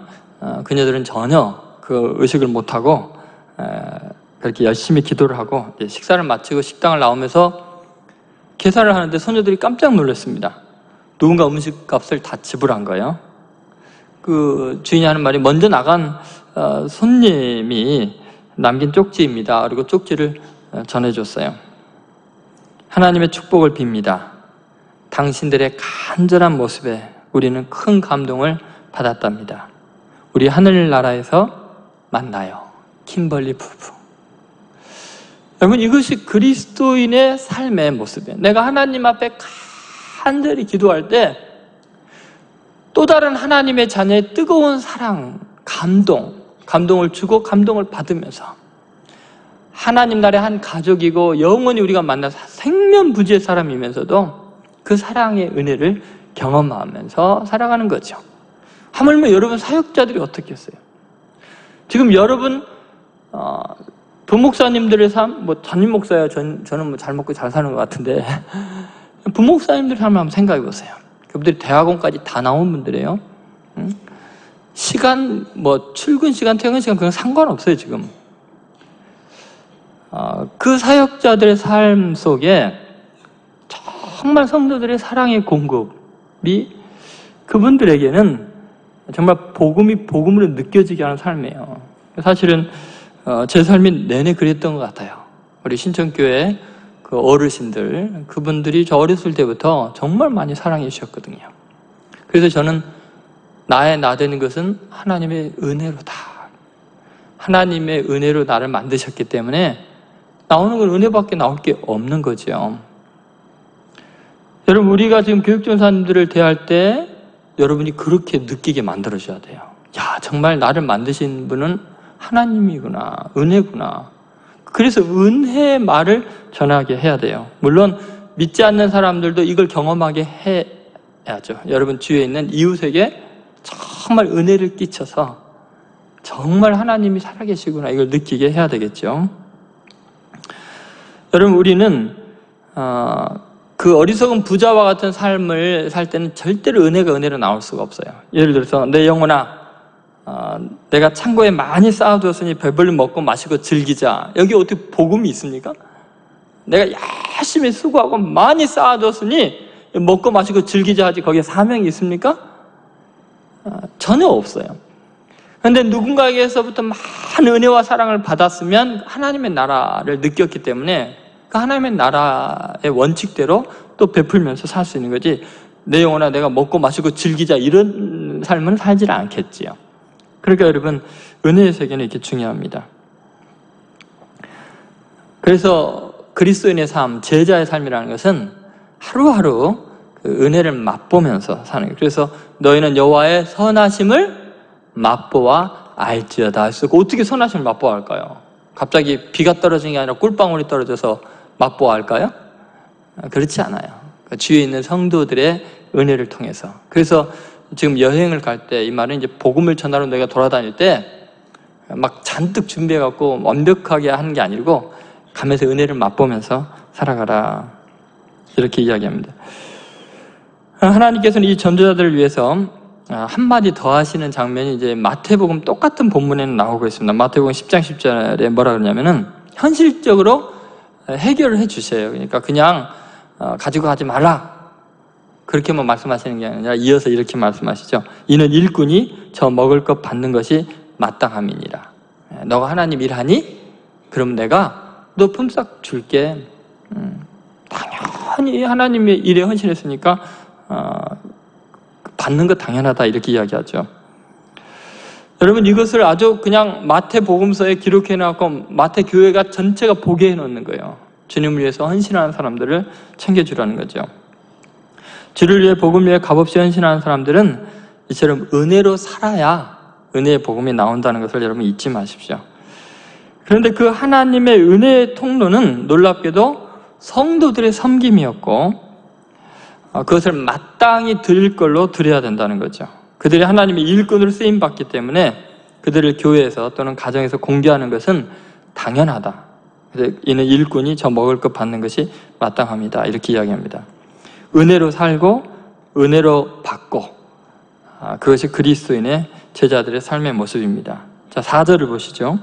그녀들은 전혀 그 의식을 못하고 그렇게 열심히 기도를 하고 식사를 마치고 식당을 나오면서 계산을 하는데 소녀들이 깜짝 놀랐습니다. 누군가 음식값을 다 지불한 거예요. 그 주인이 하는 말이 먼저 나간 손님이 남긴 쪽지입니다. 그리고 쪽지를 전해줬어요. 하나님의 축복을 빕니다. 당신들의 간절한 모습에 우리는 큰 감동을 받았답니다. 우리 하늘나라에서 만나요. 킴벌리 부부. 여러분, 이것이 그리스도인의 삶의 모습이에요. 내가 하나님 앞에 간절히 기도할 때 또 다른 하나님의 자녀의 뜨거운 사랑, 감동, 감동을 주고 감동을 받으면서 하나님 나라의 한 가족이고 영원히 우리가 만나서 생면부지의 사람이면서도 그 사랑의 은혜를 경험하면서 살아가는 거죠. 하물며 여러분 사역자들이 어떻겠어요? 지금 여러분 어, 부목사님들의 삶, 뭐 전임 목사예요. 전, 저는 뭐 잘 먹고 잘 사는 것 같은데 부목사님들 삶을 한번 생각해 보세요. 그분들이 대학원까지 다 나온 분들이에요. 응? 시간, 뭐 출근 시간, 퇴근 시간 그건 상관없어요 지금. 어, 그 사역자들의 삶 속에 정말 성도들의 사랑의 공급이 그분들에게는 정말 복음이 복음으로 느껴지게 하는 삶이에요. 사실은 제 삶이 내내 그랬던 것 같아요. 우리 신천교회 그 어르신들, 그분들이 저 어렸을 때부터 정말 많이 사랑해 주셨거든요. 그래서 저는 나의 나 되는 것은 하나님의 은혜로다. 하나님의 은혜로 나를 만드셨기 때문에 나오는 건 은혜밖에 나올 게 없는 거죠. 여러분, 우리가 지금 교육전사님들을 대할 때 여러분이 그렇게 느끼게 만들어줘야 돼요. 야, 정말 나를 만드신 분은 하나님이구나, 은혜구나. 그래서 은혜의 말을 전하게 해야 돼요. 물론 믿지 않는 사람들도 이걸 경험하게 해야죠. 여러분 주위에 있는 이웃에게 정말 은혜를 끼쳐서 정말 하나님이 살아계시구나, 이걸 느끼게 해야 되겠죠. 여러분, 우리는 어, 그 어리석은 부자와 같은 삶을 살 때는 절대로 은혜가 은혜로 나올 수가 없어요. 예를 들어서 내 영혼아, 어, 내가 창고에 많이 쌓아두었으니 배불리 먹고 마시고 즐기자. 여기 어떻게 복음이 있습니까? 내가 열심히 수고하고 많이 쌓아두었으니 먹고 마시고 즐기자 하지 거기에 사명이 있습니까? 어, 전혀 없어요. 그런데 누군가에게서부터 많은 은혜와 사랑을 받았으면 하나님의 나라를 느꼈기 때문에 그 하나님의 나라의 원칙대로 또 베풀면서 살 수 있는 거지, 내 영혼아 내가 먹고 마시고 즐기자 이런 삶은 살지 않겠지요. 그러니까 여러분, 은혜의 세계는 이렇게 중요합니다. 그래서 그리스도인의 삶, 제자의 삶이라는 것은 하루하루 그 은혜를 맛보면서 사는 거예요. 그래서 너희는 여호와의 선하심을 맛보아 알지어다 할 수 있고, 어떻게 선하심을 맛보아 할까요? 갑자기 비가 떨어진 게 아니라 꿀방울이 떨어져서 맛보아 할까요? 그렇지 않아요. 주위에 있는 성도들의 은혜를 통해서. 그래서 지금 여행을 갈 때, 이 말은 이제 복음을 전하러 내가 돌아다닐 때 막 잔뜩 준비해갖고 완벽하게 하는 게 아니고 가면서 은혜를 맛보면서 살아가라, 이렇게 이야기합니다. 하나님께서는 이 전도자들을 위해서 한마디 더 하시는 장면이 이제 마태복음 똑같은 본문에는 나오고 있습니다. 마태복음 십 장 십 절에 뭐라 그러냐면은 현실적으로 해결을 해 주세요. 그러니까 그냥 가지고 가지 말라, 그렇게만 말씀하시는 게 아니라 이어서 이렇게 말씀하시죠. 이는 일꾼이 저 먹을 것 받는 것이 마땅함이니라. 너가 하나님 일하니? 그럼 내가 너 품삯 줄게. 당연히 하나님의 일에 헌신했으니까 받는 거 당연하다, 이렇게 이야기하죠. 여러분, 이것을 아주 그냥 마태복음서에 기록해놓고 마태교회가 전체가 보게 해놓는 거예요. 주님을 위해서 헌신하는 사람들을 챙겨주라는 거죠. 주를 위해 복음 위해 값없이 헌신하는 사람들은 이처럼 은혜로 살아야 은혜의 복음이 나온다는 것을 여러분 잊지 마십시오. 그런데 그 하나님의 은혜의 통로는 놀랍게도 성도들의 섬김이었고 그것을 마땅히 드릴 걸로 드려야 된다는 거죠. 그들이 하나님의 일꾼으로 쓰임받기 때문에 그들을 교회에서 또는 가정에서 공개하는 것은 당연하다. 이는 일꾼이 저 먹을 것 받는 것이 마땅합니다. 이렇게 이야기합니다. 은혜로 살고 은혜로 받고, 그것이 그리스도인의 제자들의 삶의 모습입니다. 자, 사 절을 보시죠.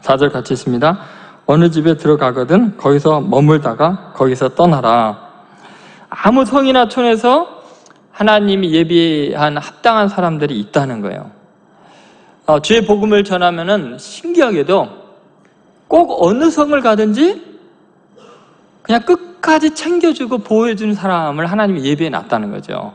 사 절 같이 있습니다. 어느 집에 들어가거든 거기서 머물다가 거기서 떠나라. 아무 성이나 촌에서 하나님이 예비한 합당한 사람들이 있다는 거예요. 주의 복음을 전하면은 신기하게도 꼭 어느 성을 가든지 그냥 끝까지 챙겨주고 보호해주는 사람을 하나님이 예비해 놨다는 거죠.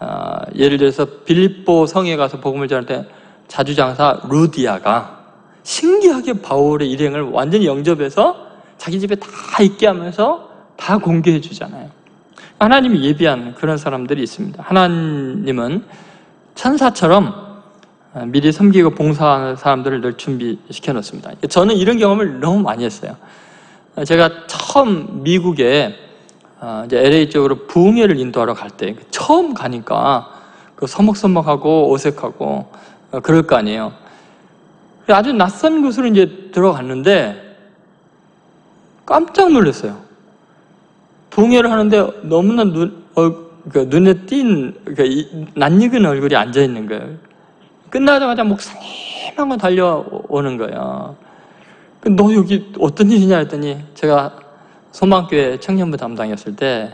어, 예를 들어서 빌립보 성에 가서 복음을 전할 때 자주장사 루디아가 신기하게 바울의 일행을 완전히 영접해서 자기 집에 다 있게 하면서 다 공개해 주잖아요. 하나님이 예비한 그런 사람들이 있습니다. 하나님은 천사처럼 미리 섬기고 봉사하는 사람들을 늘 준비시켜 놓습니다. 저는 이런 경험을 너무 많이 했어요. 제가 처음 미국에 이제 엘에이 쪽으로 부흥회를 인도하러 갈 때 처음 가니까 그 서먹서먹하고 어색하고 그럴 거 아니에요. 아주 낯선 곳으로 이제 들어갔는데 깜짝 놀랐어요. 부흥회를 하는데 너무나 눈, 어, 그 눈에 띈 그 낯익은 얼굴이 앉아 있는 거예요. 끝나자마자 목사님하고 달려오는 거예요. 너 여기 어떤 일이냐 했더니, 제가 소망교회 청년부 담당이었을 때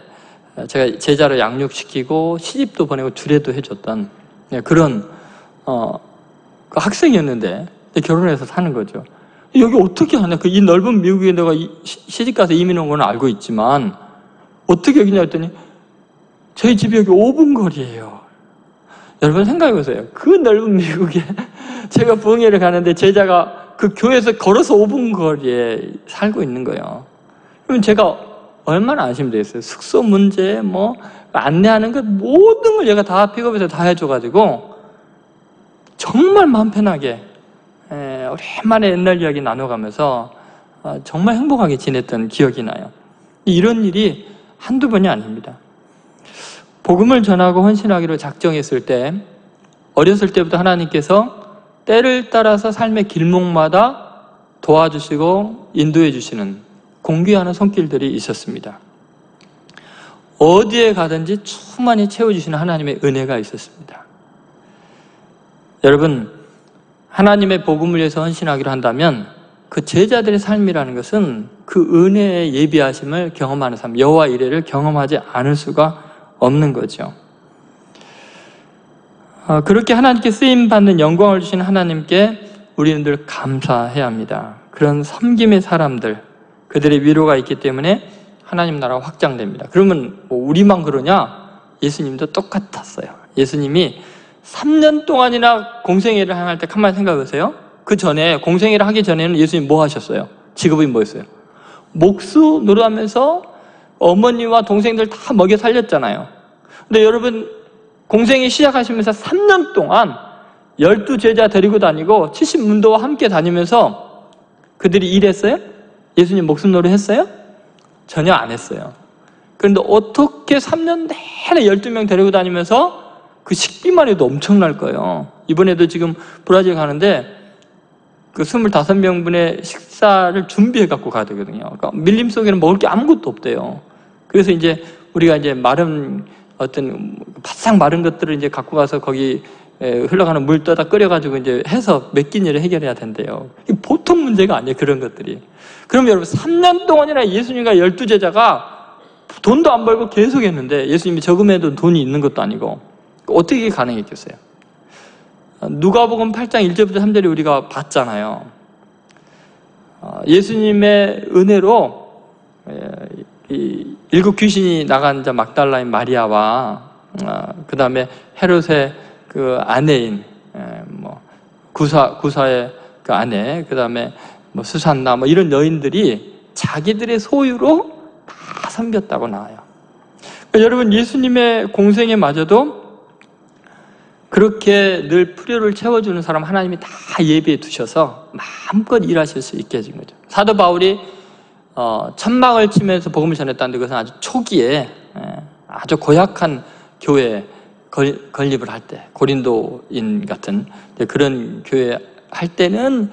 제가 제자로 양육시키고 시집도 보내고 주례도 해줬던 그런 어, 그 학생이었는데 결혼해서 사는 거죠. 여기 어떻게 하냐, 그 이 넓은 미국에 내가 시집가서 이민 온 건 알고 있지만 어떻게 여기냐 했더니 저희 집이 여기 오 분 거리예요. 여러분 생각해 보세요. 그 넓은 미국에 제가 부흥회를 가는데 제자가 그 교회에서 걸어서 오 분 거리에 살고 있는 거예요. 그럼 제가 얼마나 안심이 되겠어요. 숙소 문제, 뭐 안내하는 것 모든 걸 얘가 다 픽업해서 다 해줘가지고 정말 마음 편하게 오랜만에 옛날 이야기 나눠가면서 정말 행복하게 지냈던 기억이 나요. 이런 일이 한두 번이 아닙니다. 복음을 전하고 헌신하기로 작정했을 때 어렸을 때부터 하나님께서 때를 따라서 삶의 길목마다 도와주시고 인도해 주시는 공개하는 손길들이 있었습니다. 어디에 가든지 충만히 채워주시는 하나님의 은혜가 있었습니다. 여러분, 하나님의 복음을 위해서 헌신하기로 한다면 그 제자들의 삶이라는 것은 그 은혜의 예비하심을 경험하는 삶, 여호와 이레를 경험하지 않을 수가 없는 거죠. 그렇게 하나님께 쓰임받는 영광을 주신 하나님께 우리는 늘 감사해야 합니다. 그런 섬김의 사람들, 그들의 위로가 있기 때문에 하나님 나라가 확장됩니다. 그러면 뭐 우리만 그러냐? 예수님도 똑같았어요. 예수님이 삼 년 동안이나 공생애를 할 때 한번 생각해보세요. 그 전에 공생애를 하기 전에는 예수님 뭐 하셨어요? 직업이 뭐였어요? 목수 노릇하면서 어머니와 동생들 다 먹여 살렸잖아요. 근데 여러분, 공생이 시작하시면서 삼 년 동안 열두 제자 데리고 다니고 칠십 문도와 함께 다니면서 그들이 일했어요? 예수님 목숨 노릇 했어요? 전혀 안 했어요. 그런데 어떻게 삼 년 내내 열두 명 데리고 다니면서 그 식비만 해도 엄청날 거예요. 이번에도 지금 브라질 가는데 그 이십오 명분의 식사를 준비해 갖고 가야 되거든요. 그러니까 밀림 속에는 먹을 게 아무것도 없대요. 그래서 이제 우리가 이제 마른 어떤 바싹 마른 것들을 이제 갖고 가서 거기 흘러가는 물 떠다 끓여가지고 이제 해서 몇 끼니를 해결해야 된대요. 이게 보통 문제가 아니에요, 그런 것들이. 그럼 여러분, 삼 년 동안이나 예수님과 열두 제자가 돈도 안 벌고 계속 했는데 예수님이 저금해둔 돈이 있는 것도 아니고 어떻게 가능했겠어요? 누가복음 팔 장 일 절부터 삼 절에 우리가 봤잖아요. 예수님의 은혜로 일곱 귀신이 나간 자 막달라인 마리아와 그 다음에 헤롯의 그 아내인 뭐 구사 구사의 그 아내, 그 다음에 뭐 수산나 뭐 이런 여인들이 자기들의 소유로 다 섬겼다고 나와요. 그러니까 여러분, 예수님의 공생에 마저도 그렇게 늘 필요를 채워주는 사람 하나님이 다 예비해 두셔서 마음껏 일하실 수 있게 해준 거죠. 사도 바울이 어, 천막을 치면서 복음을 전했다는데 그것은 아주 초기에 아주 고약한 교회 건립을 할 때, 고린도인 같은 그런 교회 할 때는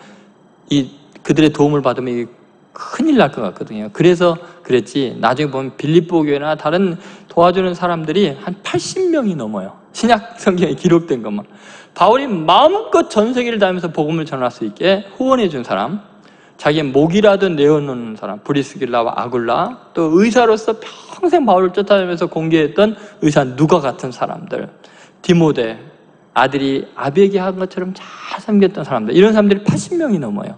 이 그들의 도움을 받으면 큰일 날 것 같거든요. 그래서 그랬지 나중에 보면 빌립보 교회나 다른 도와주는 사람들이 한 팔십 명이 넘어요. 신약 성경에 기록된 것만. 바울이 마음껏 전 세계를 다니면서 복음을 전할 수 있게 후원해 준 사람, 자기의 목이라도 내어놓는 사람, 브리스길라와 아굴라, 또 의사로서 평생 바울을 쫓아다니면서 공개했던 의사 누가 같은 사람들, 디모데, 아들이 아비에게 한 것처럼 잘 섬겼던 사람들, 이런 사람들이 팔십 명이 넘어요.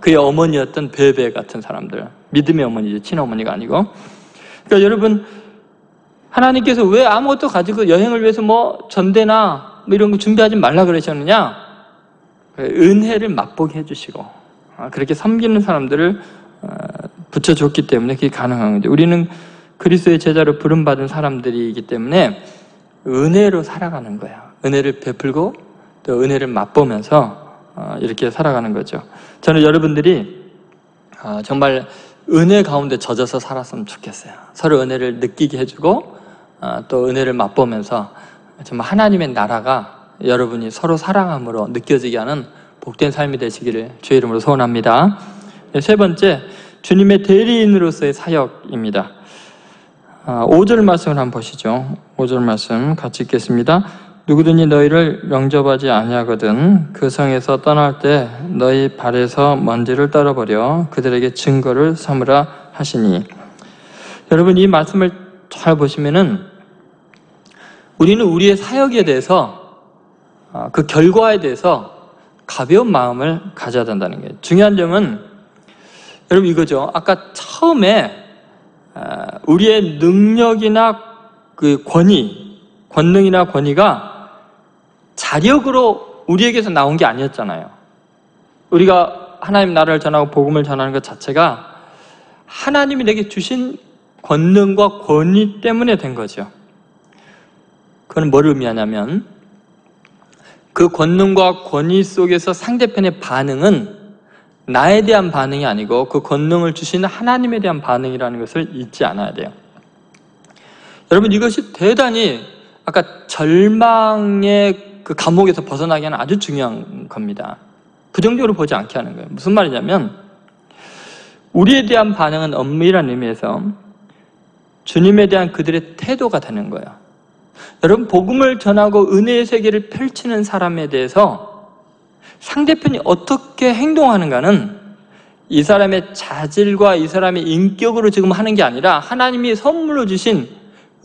그의 어머니였던 베베 같은 사람들, 믿음의 어머니죠. 친어머니가 아니고. 그러니까 여러분, 하나님께서 왜 아무것도 가지고 여행을 위해서 뭐 전대나 뭐 이런 거 준비하지 말라 그러셨느냐? 은혜를 맛보게 해주시고 그렇게 섬기는 사람들을 붙여줬기 때문에 그게 가능한 거죠. 우리는 그리스도의 제자로 부름받은 사람들이기 때문에 은혜로 살아가는 거예요. 은혜를 베풀고 또 은혜를 맛보면서 이렇게 살아가는 거죠. 저는 여러분들이 정말 은혜 가운데 젖어서 살았으면 좋겠어요. 서로 은혜를 느끼게 해주고 또 은혜를 맛보면서 정말 하나님의 나라가 여러분이 서로 사랑함으로 느껴지게 하는 복된 삶이 되시기를 주의 이름으로 소원합니다. 세 번째, 주님의 대리인으로서의 사역입니다. 오 절 말씀을 한번 보시죠. 오 절 말씀 같이 읽겠습니다. 누구든지 너희를 영접하지 아니하거든 그 성에서 떠날 때 너희 발에서 먼지를 떨어버려 그들에게 증거를 삼으라 하시니. 여러분, 이 말씀을 잘 보시면은 우리는 우리의 사역에 대해서, 그 결과에 대해서 가벼운 마음을 가져야 된다는 거예요. 중요한 점은 여러분 이거죠. 아까 처음에 우리의 능력이나 그 권위, 권능이나 권위가 자력으로 우리에게서 나온 게 아니었잖아요. 우리가 하나님 나라를 전하고 복음을 전하는 것 자체가 하나님이 내게 주신 권능과 권위 때문에 된 거죠. 그건 뭘 의미하냐면 그 권능과 권위 속에서 상대편의 반응은 나에 대한 반응이 아니고 그 권능을 주신 하나님에 대한 반응이라는 것을 잊지 않아야 돼요. 여러분, 이것이 대단히 아까 절망의 그 감옥에서 벗어나기 하는 아주 중요한 겁니다. 부정적으로 보지 않게 하는 거예요. 무슨 말이냐면 우리에 대한 반응은 엄밀한 의미에서 주님에 대한 그들의 태도가 되는 거예요. 여러분, 복음을 전하고 은혜의 세계를 펼치는 사람에 대해서 상대편이 어떻게 행동하는가는 이 사람의 자질과 이 사람의 인격으로 지금 하는 게 아니라 하나님이 선물로 주신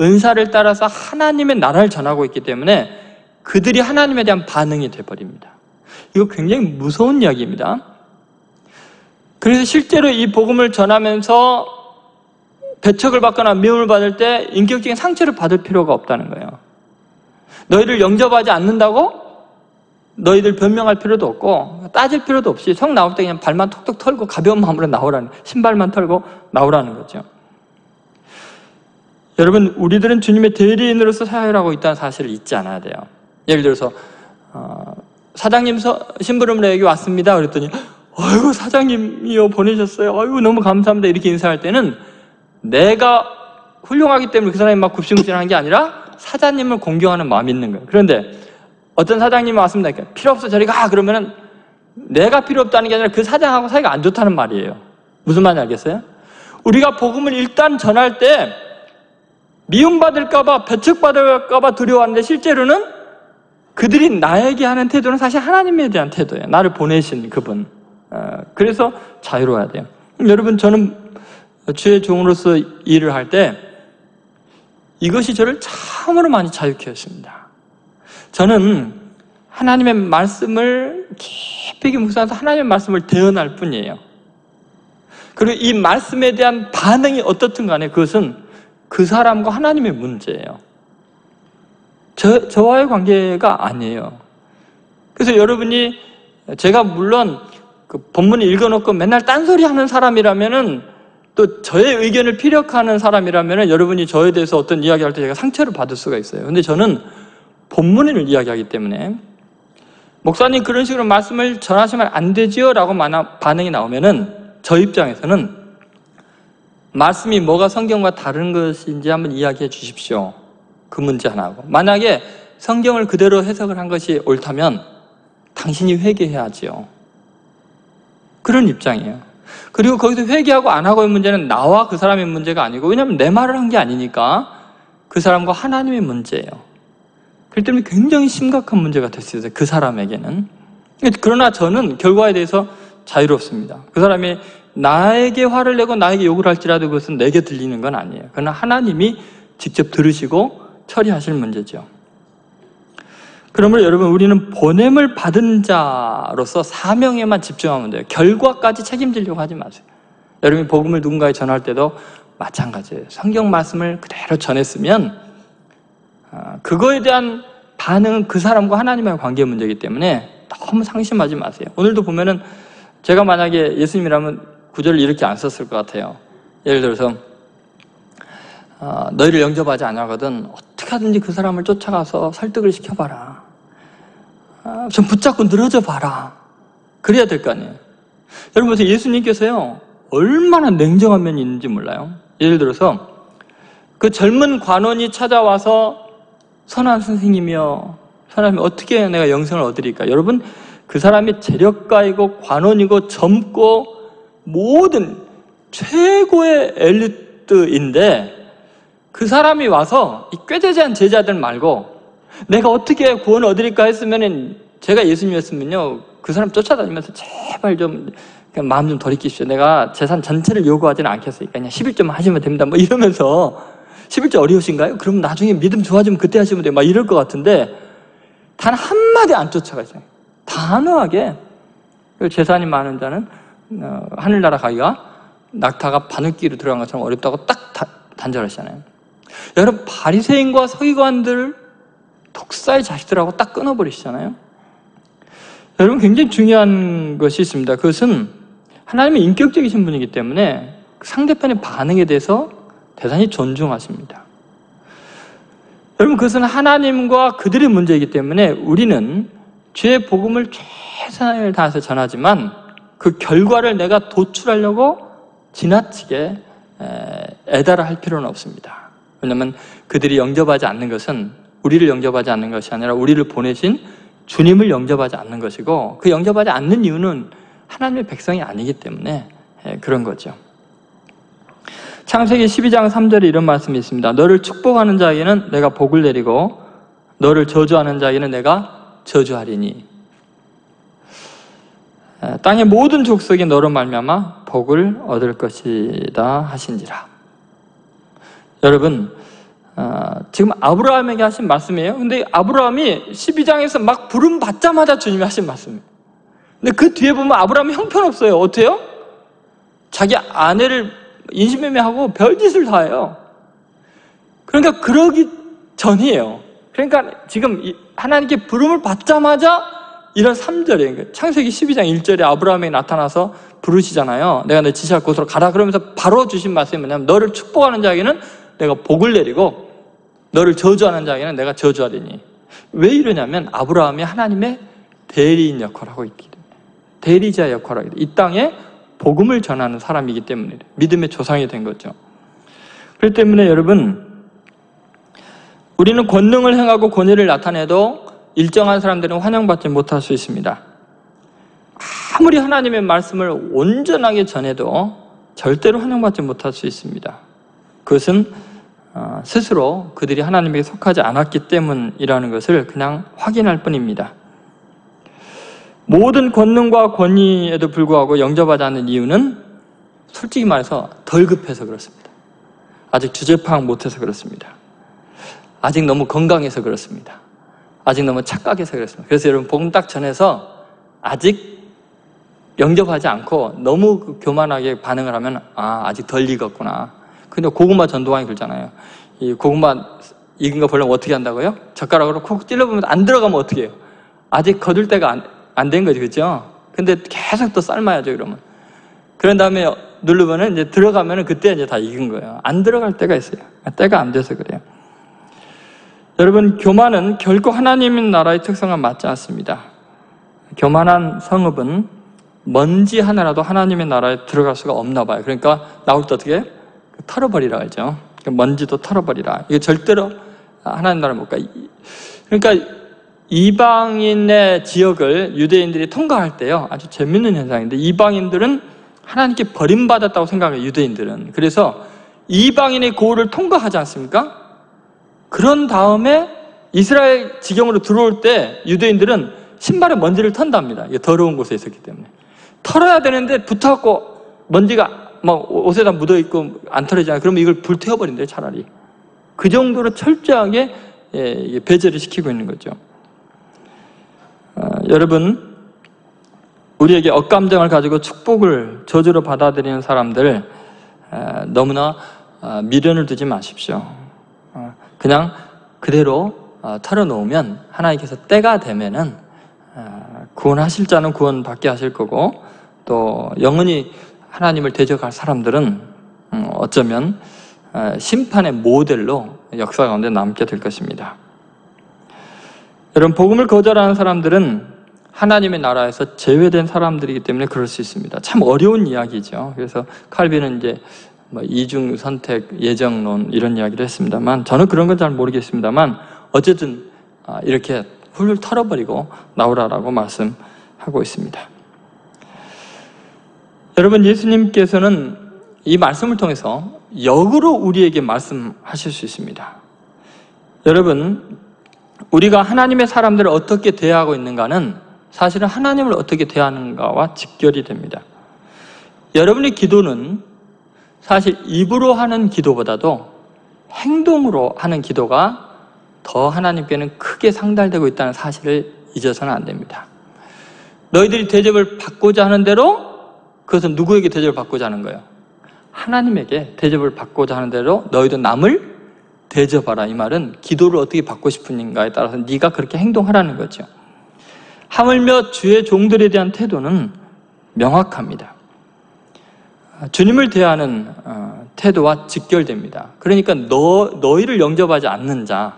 은사를 따라서 하나님의 나라를 전하고 있기 때문에 그들이 하나님에 대한 반응이 돼버립니다. 이거 굉장히 무서운 이야기입니다. 그래서 실제로 이 복음을 전하면서 배척을 받거나 미움을 받을 때 인격적인 상처를 받을 필요가 없다는 거예요. 너희를 영접하지 않는다고 너희들 변명할 필요도 없고 따질 필요도 없이 성 나올 때 그냥 발만 톡톡 털고 가벼운 마음으로 나오라는, 신발만 털고 나오라는 거죠. 여러분, 우리들은 주님의 대리인으로서 사역을 하고 있다는 사실을 잊지 않아야 돼요. 예를 들어서 어, 사장님 심부름으로 여기 왔습니다 그랬더니 아이고 사장님이요 보내셨어요, 아이고 너무 감사합니다 이렇게 인사할 때는 내가 훌륭하기 때문에 그 사람이 막 굽신굽신한 게 아니라 사장님을 공경하는 마음이 있는 거예요. 그런데 어떤 사장님이 왔습니다. 그러니까 필요 없어 저리 가 그러면은 내가 필요 없다는 게 아니라 그 사장하고 사이가 안 좋다는 말이에요. 무슨 말인지 알겠어요? 우리가 복음을 일단 전할 때 미움받을까 봐, 배척받을까 봐 두려워하는데 실제로는 그들이 나에게 하는 태도는 사실 하나님에 대한 태도예요. 나를 보내신 그분. 그래서 자유로워야 돼요. 여러분, 저는 주의 종으로서 일을 할 때 이것이 저를 참으로 많이 자유케 했습니다. 저는 하나님의 말씀을 깊이 묵상해서 하나님의 말씀을 대언할 뿐이에요. 그리고 이 말씀에 대한 반응이 어떻든 간에 그것은 그 사람과 하나님의 문제예요. 저, 저와의 관계가 아니에요. 그래서 여러분이, 제가 물론 그 본문을 읽어놓고 맨날 딴소리 하는 사람이라면은, 또 저의 의견을 피력하는 사람이라면 여러분이 저에 대해서 어떤 이야기할 때 제가 상처를 받을 수가 있어요. 근데 저는 본문을 이야기하기 때문에 목사님 그런 식으로 말씀을 전하시면 안 되지요? 라고 반응이 나오면은 저 입장에서는 말씀이 뭐가 성경과 다른 것인지 한번 이야기해 주십시오. 그 문제 하나고, 만약에 성경을 그대로 해석을 한 것이 옳다면 당신이 회개해야지요. 그런 입장이에요. 그리고 거기서 회개하고 안 하고의 문제는 나와 그 사람의 문제가 아니고, 왜냐하면 내 말을 한 게 아니니까 그 사람과 하나님의 문제예요. 그렇기 때문에 굉장히 심각한 문제가 될 수 있어요, 그 사람에게는. 그러나 저는 결과에 대해서 자유롭습니다. 그 사람이 나에게 화를 내고 나에게 욕을 할지라도 그것은 내게 들리는 건 아니에요. 그러나 하나님이 직접 들으시고 처리하실 문제죠. 그러므로 여러분, 우리는 보냄을 받은 자로서 사명에만 집중하면 돼요. 결과까지 책임지려고 하지 마세요. 여러분이 복음을 누군가에 전할 때도 마찬가지예요. 성경 말씀을 그대로 전했으면 그거에 대한 반응은 그 사람과 하나님의 관계 문제이기 때문에 너무 상심하지 마세요. 오늘도 보면은 제가 만약에 예수님이라면 구절을 이렇게 안 썼을 것 같아요. 예를 들어서 어, 너희를 영접하지 않으거든 어떻게 하든지 그 사람을 쫓아가서 설득을 시켜봐라. 어, 좀 붙잡고 늘어져봐라. 그래야 될 거 아니에요. 여러분 보세요. 예수님께서요 얼마나 냉정한 면이 있는지 몰라요. 예를 들어서 그 젊은 관원이 찾아와서 선한 선생님이여, 선생님 어떻게 내가 영생을 얻으리까? 여러분 그 사람이 재력가이고 관원이고 젊고 모든 최고의 엘리트인데 그 사람이 와서 이 꾀죄죄한 제자들 말고 내가 어떻게 구원을 얻으리까 했으면은, 제가 예수님이었으면요 그 사람 쫓아다니면서 제발 좀 그냥 마음 좀 돌이키십시오. 내가 재산 전체를 요구하지는 않겠으니까 그냥 십일조만 하시면 됩니다. 뭐 이러면서 십일조 어려우신가요? 그럼 나중에 믿음 좋아지면 그때 하시면 돼요. 막 이럴 것 같은데 단 한마디 안 쫓아가죠. 단호하게 재산이 많은 자는 하늘나라 가기가 낙타가 바늘귀로 들어간 것처럼 어렵다고 딱 단절하시잖아요. 여러분 바리새인과 서기관들 독사의 자식들하고 딱 끊어버리시잖아요. 여러분 굉장히 중요한 것이 있습니다. 그것은 하나님의 인격적이신 분이기 때문에 상대편의 반응에 대해서 대단히 존중하십니다. 여러분 그것은 하나님과 그들의 문제이기 때문에 우리는 죄의 복음을 최선을 다해서 전하지만 그 결과를 내가 도출하려고 지나치게 애달아할 필요는 없습니다. 왜냐하면 그들이 영접하지 않는 것은 우리를 영접하지 않는 것이 아니라 우리를 보내신 주님을 영접하지 않는 것이고, 그 영접하지 않는 이유는 하나님의 백성이 아니기 때문에 그런 거죠. 창세기 십이장 삼절에 이런 말씀이 있습니다. 너를 축복하는 자에게는 내가 복을 내리고 너를 저주하는 자에게는 내가 저주하리니 땅의 모든 족속이 너로 말미암아 복을 얻을 것이다 하신지라. 여러분 지금 아브라함에게 하신 말씀이에요. 근데 아브라함이 십이장에서 막 부름 받자마자 주님이 하신 말씀이에요. 근데 그 뒤에 보면 아브라함이 형편없어요. 어때요? 자기 아내를 인신매매하고 별짓을 다 해요. 그러니까 그러기 전이에요. 그러니까 지금 하나님께 부름을 받자마자 이런 삼절이에요. 창세기 십이장 일절에 아브라함이 나타나서 부르시잖아요. 내가 내 지시할 곳으로 가라. 그러면서 바로 주신 말씀이 뭐냐면 너를 축복하는 자에게는 내가 복을 내리고 너를 저주하는 자에게는 내가 저주하리니. 왜 이러냐면 아브라함이 하나님의 대리인 역할을 하고 있기 때문에, 대리자 역할을 하기 때문에, 이 땅에 복음을 전하는 사람이기 때문에 믿음의 조상이 된 거죠. 그렇기 때문에 여러분 우리는 권능을 행하고 권위를 나타내도 일정한 사람들은 환영받지 못할 수 있습니다. 아무리 하나님의 말씀을 온전하게 전해도 절대로 환영받지 못할 수 있습니다. 그것은 스스로 그들이 하나님에게 속하지 않았기 때문이라는 것을 그냥 확인할 뿐입니다. 모든 권능과 권위에도 불구하고 영접하지 않는 이유는 솔직히 말해서 덜 급해서 그렇습니다. 아직 주제 파악 못해서 그렇습니다. 아직 너무 건강해서 그렇습니다. 아직 너무 착각해서 그렇습니다. 그래서 여러분 복음 딱 전해서 아직 영접하지 않고 너무 교만하게 반응을 하면 아 아직 덜 익었구나. 근데 고구마 전도왕이 그러잖아요. 이 고구마 익은 거 보려면 어떻게 한다고요? 젓가락으로 콕 찔러보면 안 들어가면 어떻게 해요? 아직 거둘 때가 안 안 된 거지, 그죠? 근데 계속 또 삶아야죠, 그러면. 그런 다음에 누르면은 이제 들어가면은 그때 이제 다 익은 거예요. 안 들어갈 때가 있어요. 때가 안 돼서 그래요. 여러분, 교만은 결코 하나님의 나라의 특성과 맞지 않습니다. 교만한 성읍은 먼지 하나라도 하나님의 나라에 들어갈 수가 없나 봐요. 그러니까 나올 때 어떻게 해요? 털어버리라 그러죠. 먼지도 털어버리라. 이거 절대로 하나님 나라 못 가. 그러니까 이방인의 지역을 유대인들이 통과할 때요, 아주 재밌는 현상인데, 이방인들은 하나님께 버림받았다고 생각해요, 유대인들은. 그래서 이방인의 고을을 통과하지 않습니까? 그런 다음에 이스라엘 지경으로 들어올 때 유대인들은 신발에 먼지를 턴답니다. 이게 더러운 곳에 있었기 때문에. 털어야 되는데 붙어갖고 먼지가 막 옷에다 묻어있고 안 털어지잖아요. 그러면 이걸 불태워버린대요, 차라리. 그 정도로 철저하게 배제를 시키고 있는 거죠. 아, 여러분, 우리에게 억감정을 가지고 축복을 저주로 받아들이는 사람들, 아, 너무나 아, 미련을 두지 마십시오. 아, 그냥 그대로 아, 털어놓으면 하나님께서 때가 되면은 아, 구원하실 자는 구원받게 하실 거고, 또 영원히 하나님을 대적할 사람들은 음, 어쩌면 아, 심판의 모델로 역사 가운데 남게 될 것입니다. 여러분, 복음을 거절하는 사람들은 하나님의 나라에서 제외된 사람들이기 때문에 그럴 수 있습니다. 참 어려운 이야기죠. 그래서 칼빈은 이제 뭐 이중 선택, 예정론 이런 이야기를 했습니다만, 저는 그런 건 잘 모르겠습니다만, 어쨌든 이렇게 훌훌 털어버리고 나오라라고 말씀하고 있습니다. 여러분, 예수님께서는 이 말씀을 통해서 역으로 우리에게 말씀하실 수 있습니다. 여러분, 우리가 하나님의 사람들을 어떻게 대하고 있는가는 사실은 하나님을 어떻게 대하는가와 직결이 됩니다. 여러분의 기도는 사실 입으로 하는 기도보다도 행동으로 하는 기도가 더 하나님께는 크게 상달되고 있다는 사실을 잊어서는 안 됩니다. 너희들이 대접을 받고자 하는 대로, 그것은 누구에게 대접을 받고자 하는 거예요? 하나님에게 대접을 받고자 하는 대로 너희도 남을 대접하라. 이 말은 기도를 어떻게 받고 싶은가에 따라서 네가 그렇게 행동하라는 거죠. 하물며 주의 종들에 대한 태도는 명확합니다. 주님을 대하는 태도와 직결됩니다. 그러니까 너, 너희를 영접하지 않는 자,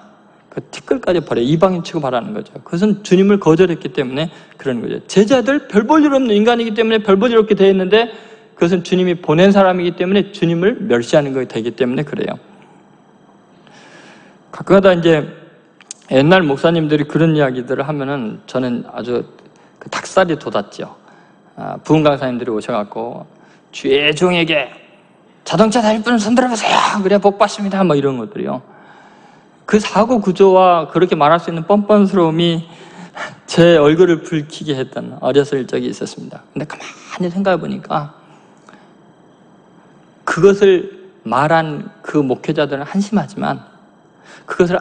그 티끌까지 버려, 이방인 취급하라는 거죠. 그것은 주님을 거절했기 때문에 그런 거죠. 제자들, 별 볼 일 없는 인간이기 때문에 별 볼 일 없게 되었는데, 그것은 주님이 보낸 사람이기 때문에 주님을 멸시하는 것이 되기 때문에 그래요. 가끔가다 이제 옛날 목사님들이 그런 이야기들을 하면은 저는 아주 닭살이 돋았죠. 아, 부흥 강사님들이 오셔갖고 주의 종에게 자동차 다닐 분 손들어 보세요. 그래야 복 받습니다. 뭐 이런 것들이요. 그 사고 구조와 그렇게 말할 수 있는 뻔뻔스러움이 제 얼굴을 붉히게 했던 어렸을 적이 있었습니다. 근데 가만히 생각해 보니까 그것을 말한 그 목회자들은 한심하지만, 그것을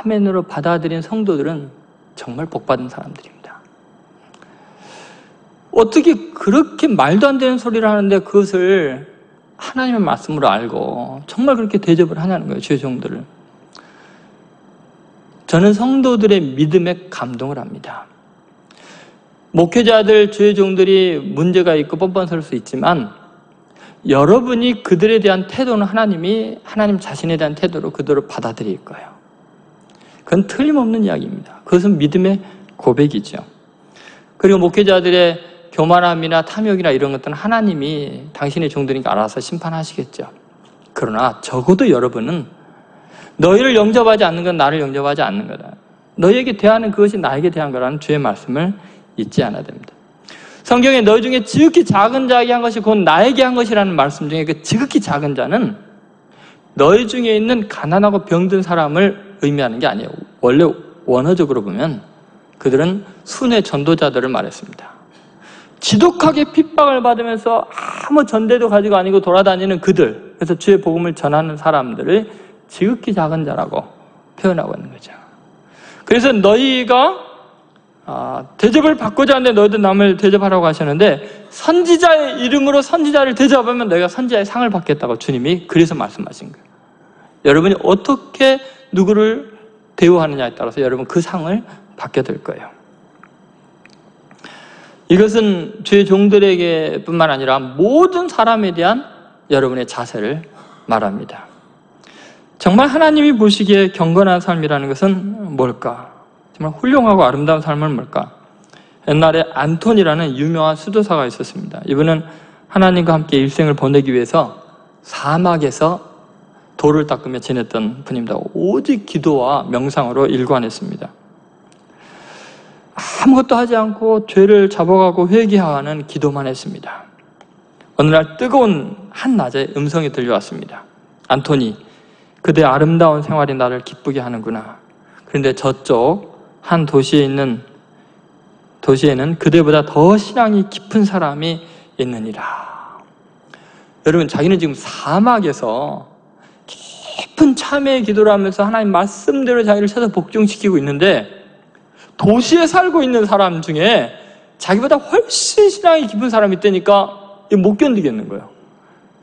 아멘으로 받아들인 성도들은 정말 복받은 사람들입니다. 어떻게 그렇게 말도 안 되는 소리를 하는데 그것을 하나님의 말씀으로 알고 정말 그렇게 대접을 하냐는 거예요, 주의 종들을. 저는 성도들의 믿음에 감동을 합니다. 목회자들, 주의 종들이 문제가 있고 뻔뻔스러울 수 있지만, 여러분이 그들에 대한 태도는 하나님이 하나님 자신에 대한 태도로 그대로 받아들일 거예요. 그건 틀림없는 이야기입니다. 그것은 믿음의 고백이죠. 그리고 목회자들의 교만함이나 탐욕이나 이런 것들은 하나님이 당신의 종들이니까 알아서 심판하시겠죠. 그러나 적어도 여러분은 너희를 영접하지 않는 건 나를 영접하지 않는 거다, 너희에게 대하는 그것이 나에게 대한 거라는 주의 말씀을 잊지 않아야 됩니다. 성경에 너희 중에 지극히 작은 자에게 한 것이 곧 나에게 한 것이라는 말씀 중에 그 지극히 작은 자는 너희 중에 있는 가난하고 병든 사람을 의미하는 게 아니에요. 원래 원어적으로 보면 그들은 순회 전도자들을 말했습니다. 지독하게 핍박을 받으면서 아무 전대도 가지고 아니고 돌아다니는 그들, 그래서 주의 복음을 전하는 사람들을 지극히 작은 자라고 표현하고 있는 거죠. 그래서 너희가 아, 대접을 받고자 하는데 너희도 남을 대접하라고 하셨는데, 선지자의 이름으로 선지자를 대접하면 너희가 선지자의 상을 받겠다고 주님이 그래서 말씀하신 거예요. 여러분이 어떻게 누구를 대우하느냐에 따라서 여러분 그 상을 받게 될 거예요. 이것은 주의 종들에게 뿐만 아니라 모든 사람에 대한 여러분의 자세를 말합니다. 정말 하나님이 보시기에 경건한 삶이라는 것은 뭘까? 정말 훌륭하고 아름다운 삶은 뭘까? 옛날에 안톤이라는 유명한 수도사가 있었습니다. 이분은 하나님과 함께 일생을 보내기 위해서 사막에서 돌을 닦으며 지냈던 분입니다. 오직 기도와 명상으로 일관했습니다. 아무것도 하지 않고 죄를 잡아가고 회개하는 기도만 했습니다. 어느 날 뜨거운 한낮에 음성이 들려왔습니다. 안토니, 그대 아름다운 생활이 나를 기쁘게 하는구나. 그런데 저쪽 한 도시에 있는 도시에는 그대보다 더 신앙이 깊은 사람이 있느니라. 여러분, 자기는 지금 사막에서 깊은 참회의 기도를 하면서 하나님 말씀대로 자기를 찾아 복종시키고 있는데, 도시에 살고 있는 사람 중에 자기보다 훨씬 신앙이 깊은 사람이 있다니까 못 견디겠는 거예요.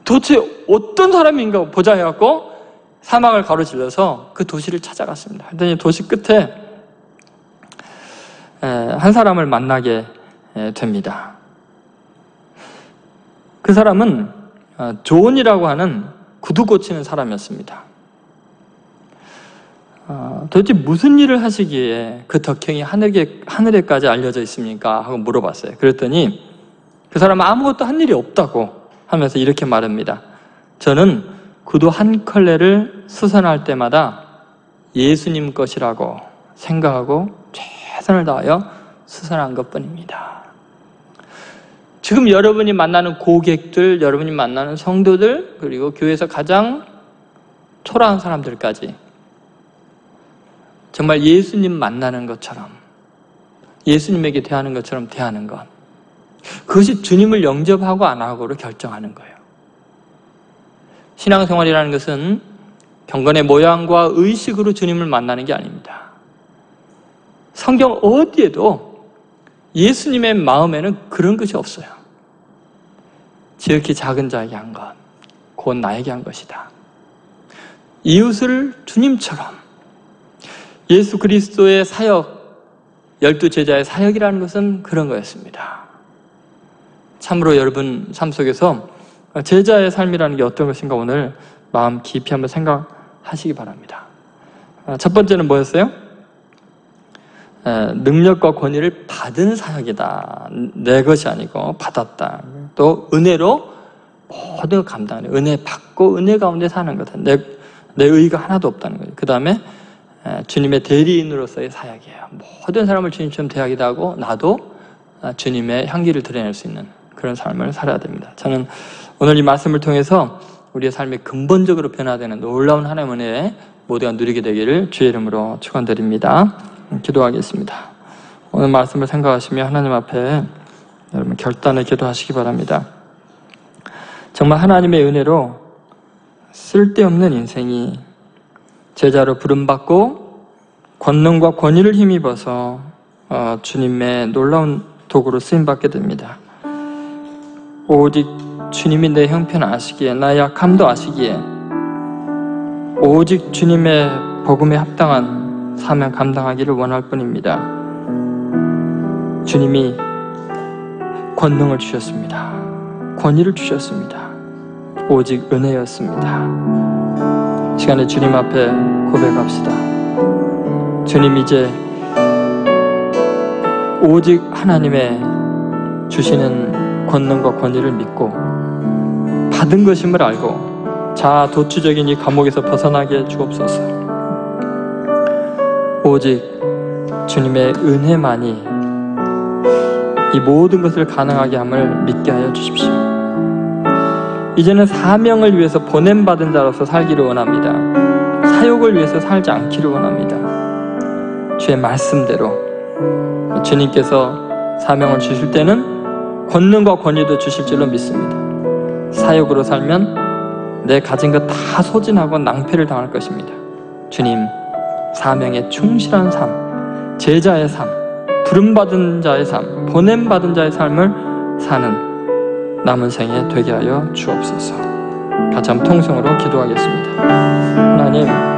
도대체 어떤 사람인가 보자 해갖고 사막을 가로질러서 그 도시를 찾아갔습니다. 그랬더니 도시 끝에 한 사람을 만나게 됩니다. 그 사람은 존이라고 하는 구두 고치는 사람이었습니다. 도대체 무슨 일을 하시기에 그 덕형이 하늘에, 하늘에까지 알려져 있습니까? 하고 물어봤어요. 그랬더니 그 사람은 아무것도 한 일이 없다고 하면서 이렇게 말합니다. 저는 구두 한 컬레를 수선할 때마다 예수님 것이라고 생각하고 최선을 다하여 수선한 것뿐입니다. 지금 여러분이 만나는 고객들, 여러분이 만나는 성도들, 그리고 교회에서 가장 초라한 사람들까지 정말 예수님 만나는 것처럼, 예수님에게 대하는 것처럼 대하는 것, 그것이 주님을 영접하고 안 하고를 결정하는 거예요. 신앙생활이라는 것은 경건의 모양과 의식으로 주님을 만나는 게 아닙니다. 성경 어디에도 예수님의 마음에는 그런 것이 없어요. 지극히 작은 자에게 한 것, 곧 나에게 한 것이다. 이웃을 주님처럼, 예수 그리스도의 사역, 열두 제자의 사역이라는 것은 그런 거였습니다. 참으로 여러분 삶 속에서 제자의 삶이라는 게 어떤 것인가 오늘 마음 깊이 한번 생각하시기 바랍니다. 첫 번째는 뭐였어요? 능력과 권위를 받은 사역이다. 내 것이 아니고 받았다. 또 은혜로 모든 걸 감당하는, 은혜 받고 은혜 가운데 사는 거다. 내, 내 의의가 하나도 없다는 거예요. 그 다음에 주님의 대리인으로서의 사역이에요. 모든 사람을 주님처럼 대하기도 하고 나도 주님의 향기를 드러낼 수 있는 그런 삶을 살아야 됩니다. 저는 오늘 이 말씀을 통해서 우리의 삶이 근본적으로 변화되는 놀라운 하나님의 은혜 모두가 누리게 되기를 주의 이름으로 축원드립니다. 기도하겠습니다. 오늘 말씀을 생각하시며 하나님 앞에 여러분 결단을 기도하시기 바랍니다. 정말 하나님의 은혜로 쓸데없는 인생이 제자로 부름받고 권능과 권위를 힘입어서 주님의 놀라운 도구로 쓰임받게 됩니다. 오직 주님이 내 형편을 아시기에, 나의 약함도 아시기에, 오직 주님의 복음에 합당한 사명 감당하기를 원할 뿐입니다. 주님이 권능을 주셨습니다. 권위를 주셨습니다. 오직 은혜였습니다. 시간에 주님 앞에 고백합시다. 주님, 이제 오직 하나님의 주시는 권능과 권위를 믿고 받은 것임을 알고 자아 도취적인 이 감옥에서 벗어나게 해 주옵소서. 오직 주님의 은혜만이 이 모든 것을 가능하게 함을 믿게 하여 주십시오. 이제는 사명을 위해서 보냄받은 자로서 살기를 원합니다. 사욕을 위해서 살지 않기를 원합니다. 주의 말씀대로 주님께서 사명을 주실 때는 권능과 권위도 주실 줄로 믿습니다. 사욕으로 살면 내 가진 것 다 소진하고 낭패를 당할 것입니다. 주님, 사명에 충실한 삶, 제자의 삶, 부름받은 자의 삶, 보냄받은 자의 삶을 사는 남은 생에 되게 하여 주옵소서. 같이 한번 통성으로 기도하겠습니다. 하나님,